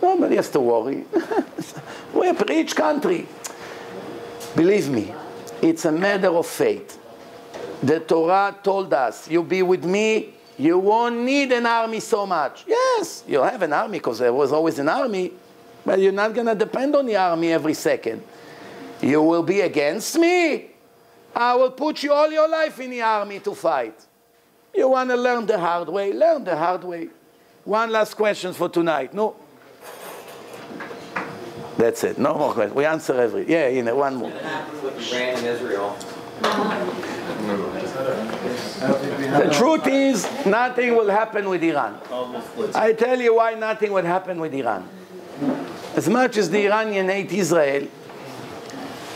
Nobody has to worry. We're a rich country. Believe me, it's a matter of faith. The Torah told us, you be with me, you won't need an army so much. Yes, you have an army because there was always an army, but you're not going to depend on the army every second. You will be against me. I will put you all your life in the army to fight. You want to learn the hard way? Learn the hard way. One last question for tonight. No. That's it. No more questions. We answer every. Yeah, you know, one more. What happens with Iran and Israel? The truth is, nothing will happen with Iran. I tell you why nothing will happen with Iran. As much as the Iranians hate Israel,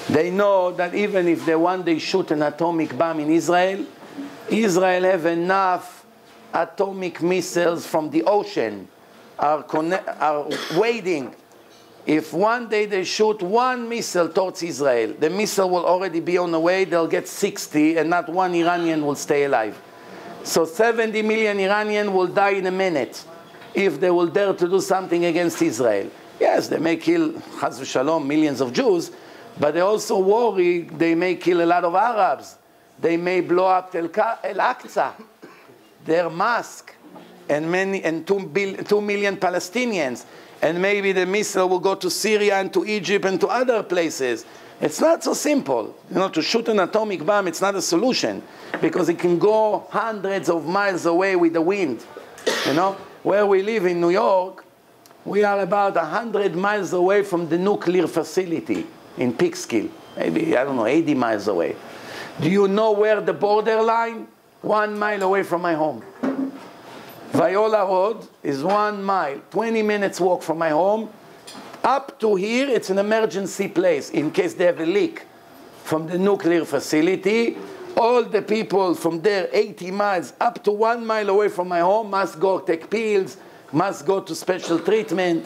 they know that even if they one day shoot an atomic bomb in Israel, Israel have enough atomic missiles from the ocean are waiting. If one day they shoot one missile towards Israel, the missile will already be on the way, they'll get 60, and not one Iranian will stay alive. So 70 million Iranians will die in a minute if they will dare to do something against Israel. Yes, they may kill, Chas v'Shalom, millions of Jews, but they also worry they may kill a lot of Arabs. They may blow up El-Aqsa, their mosque, and 2 million Palestinians. And maybe the missile will go to Syria and to Egypt and to other places. It's not so simple. You know, to shoot an atomic bomb, it's not a solution. Because it can go hundreds of miles away with the wind. You know, where we live in New York, we are about 100 miles away from the nuclear facility in Peekskill. Maybe, I don't know, 80 miles away. Do you know where the borderline? 1 mile away from my home. Viola Road is 1 mile, 20 minutes walk from my home. Up to here, it's an emergency place in case they have a leak from the nuclear facility. All the people from there, 80 miles, up to 1 mile away from my home, must go take pills, must go to special treatment.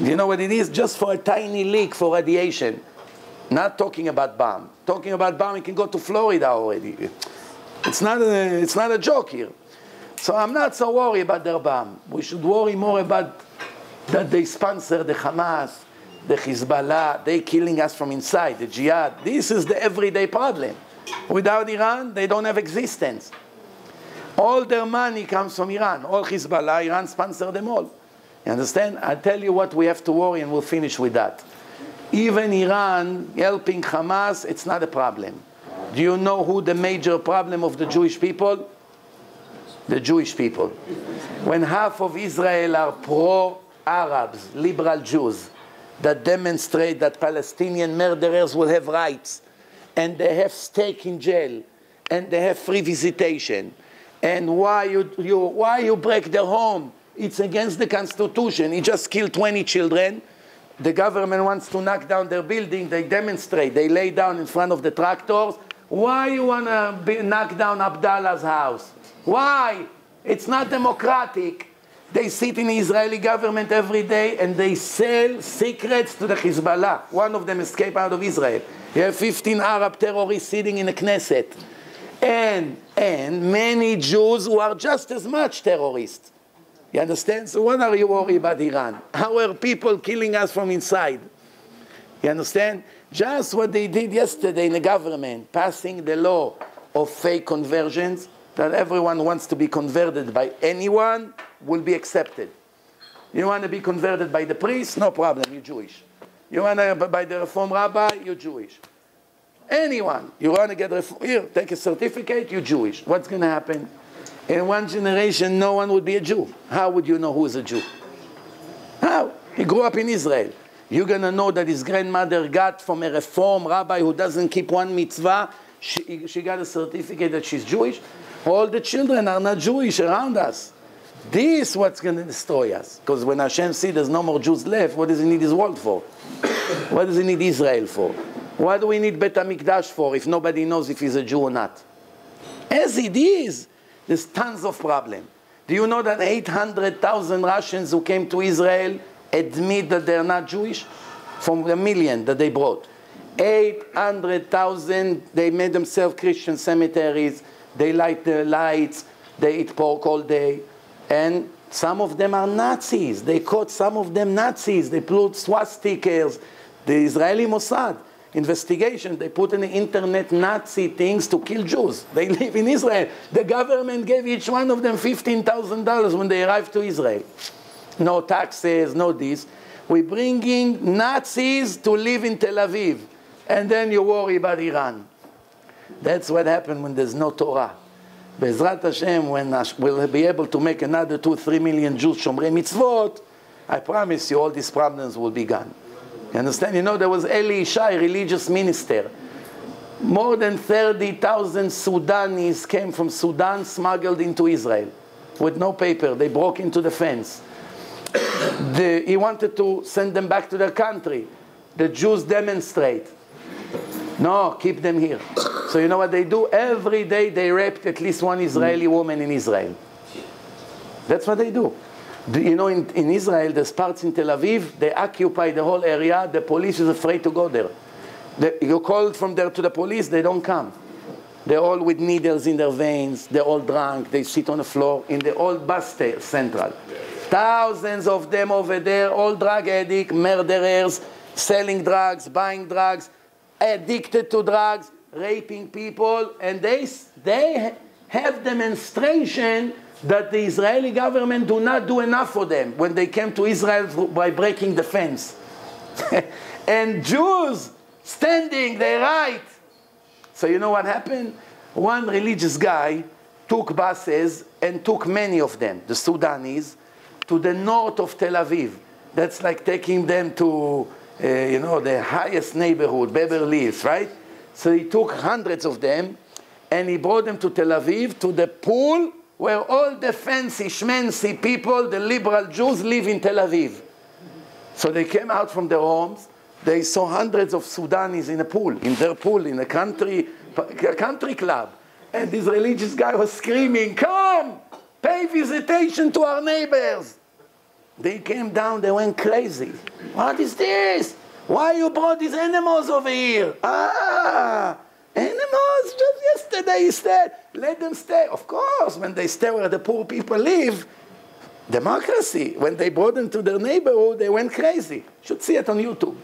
You know what it is? Just for a tiny leak for radiation. Not talking about bomb. Talking about bomb, you can go to Florida already. It's not a joke here. So I'm not so worried about their bomb. We should worry more about that they sponsor the Hamas, the Hezbollah, they killing us from inside, the jihad. This is the everyday problem. Without Iran, they don't have existence. All their money comes from Iran. All Hezbollah, Iran sponsor them all. You understand? I'll tell you what we have to worry and we'll finish with that. Even Iran helping Hamas, it's not a problem. Do you know who the major problem of the Jewish people? The Jewish people. When half of Israel are pro-Arabs, liberal Jews, that demonstrate that Palestinian murderers will have rights, and they have stake in jail, and they have free visitation, and why you break their home? It's against the Constitution. He just killed 20 children. The government wants to knock down their building. They demonstrate. They lay down in front of the tractors. Why you want to knock down Abdallah's house? Why? It's not democratic. They sit in the Israeli government every day and they sell secrets to the Hezbollah. One of them escaped out of Israel. You have 15 Arab terrorists sitting in the Knesset. And many Jews who are just as much terrorists. You understand? So what are you worried about Iran? How are people killing us from inside? You understand? Just what they did yesterday in the government, passing the law of fake conversions, that everyone wants to be converted by anyone, will be accepted. You want to be converted by the priest? No problem, you're Jewish. You want to by the Reform Rabbi? You're Jewish. Anyone. You want to get here, take a certificate, you're Jewish. What's going to happen? In one generation, no one would be a Jew. How would you know who is a Jew? How? He grew up in Israel. You're going to know that his grandmother got from a Reform Rabbi who doesn't keep one mitzvah, she got a certificate that she's Jewish. All the children are not Jewish around us. This is what's going to destroy us. Because when Hashem sees there's no more Jews left, what does he need his world for? What does he need Israel for? What do we need Bet HaMikdash for if nobody knows if he's a Jew or not? As it is, there's tons of problems. Do you know that 800,000 Russians who came to Israel admit that they're not Jewish? From the million that they brought. 800,000, they made themselves Christian cemeteries. They light the lights, they eat pork all day, And some of them are Nazis. They caught some of them Nazis. They put swastikas. The Israeli Mossad investigation, they put in the internet Nazi things to kill Jews. They live in Israel. The government gave each one of them $15,000 when they arrived to Israel. No taxes, no this. We're bringing Nazis to live in Tel Aviv. And then you worry about Iran. That's what happened when there's no Torah. Bezrat Hashem, when we'll be able to make another 2-3 million Jews Shomrei Mitzvot, I promise you all these problems will be gone. You understand? You know, there was Eli Ishai, religious minister. More than 30,000 Sudanis came from Sudan, smuggled into Israel. With no paper, they broke into the fence. He wanted to send them back to their country. The Jews demonstrate. No, keep them here. So you know what they do? Every day they raped at least one Israeli woman in Israel. That's what they do. You know, in Israel, there's parts in Tel Aviv, they occupy the whole area. The police is afraid to go there. You call from there to the police, they don't come. They're all with needles in their veins. They're all drunk. They sit on the floor in the old bus central. Thousands of them over there, all drug addicts, murderers, selling drugs, buying drugs, addicted to drugs, raping people, and they have demonstration that the Israeli government do not do enough for them when they came to Israel by breaking the fence. And Jews standing, they right. So you know what happened? One religious guy took buses and took many of them, the Sudanese, to the north of Tel Aviv. That's like taking them to, you know, the highest neighborhood, Beverly Hills, right? So he took hundreds of them, and he brought them to Tel Aviv, to the pool where all the fancy, schmancy people, the liberal Jews, live in Tel Aviv. So they came out from their homes. They saw hundreds of Sudanis in a pool, in their pool, in a country club. And this religious guy was screaming, "Come! Pay visitation to our neighbors!" They came down, they went crazy. "What is this? Why you brought these animals over here? Ah! Animals, just yesterday he said, let them stay." Of course, when they stay where the poor people live, democracy. When they brought them to their neighborhood, they went crazy. Should see it on YouTube.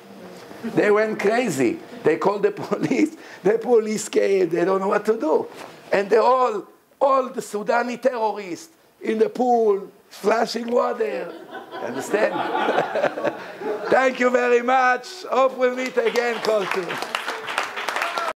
They went crazy. They called the police. The police came. They don't know what to do. And they're all the Sudani terrorists in the pool, flashing water. Understand? Thank you very much. Hope we'll meet again, Koltu.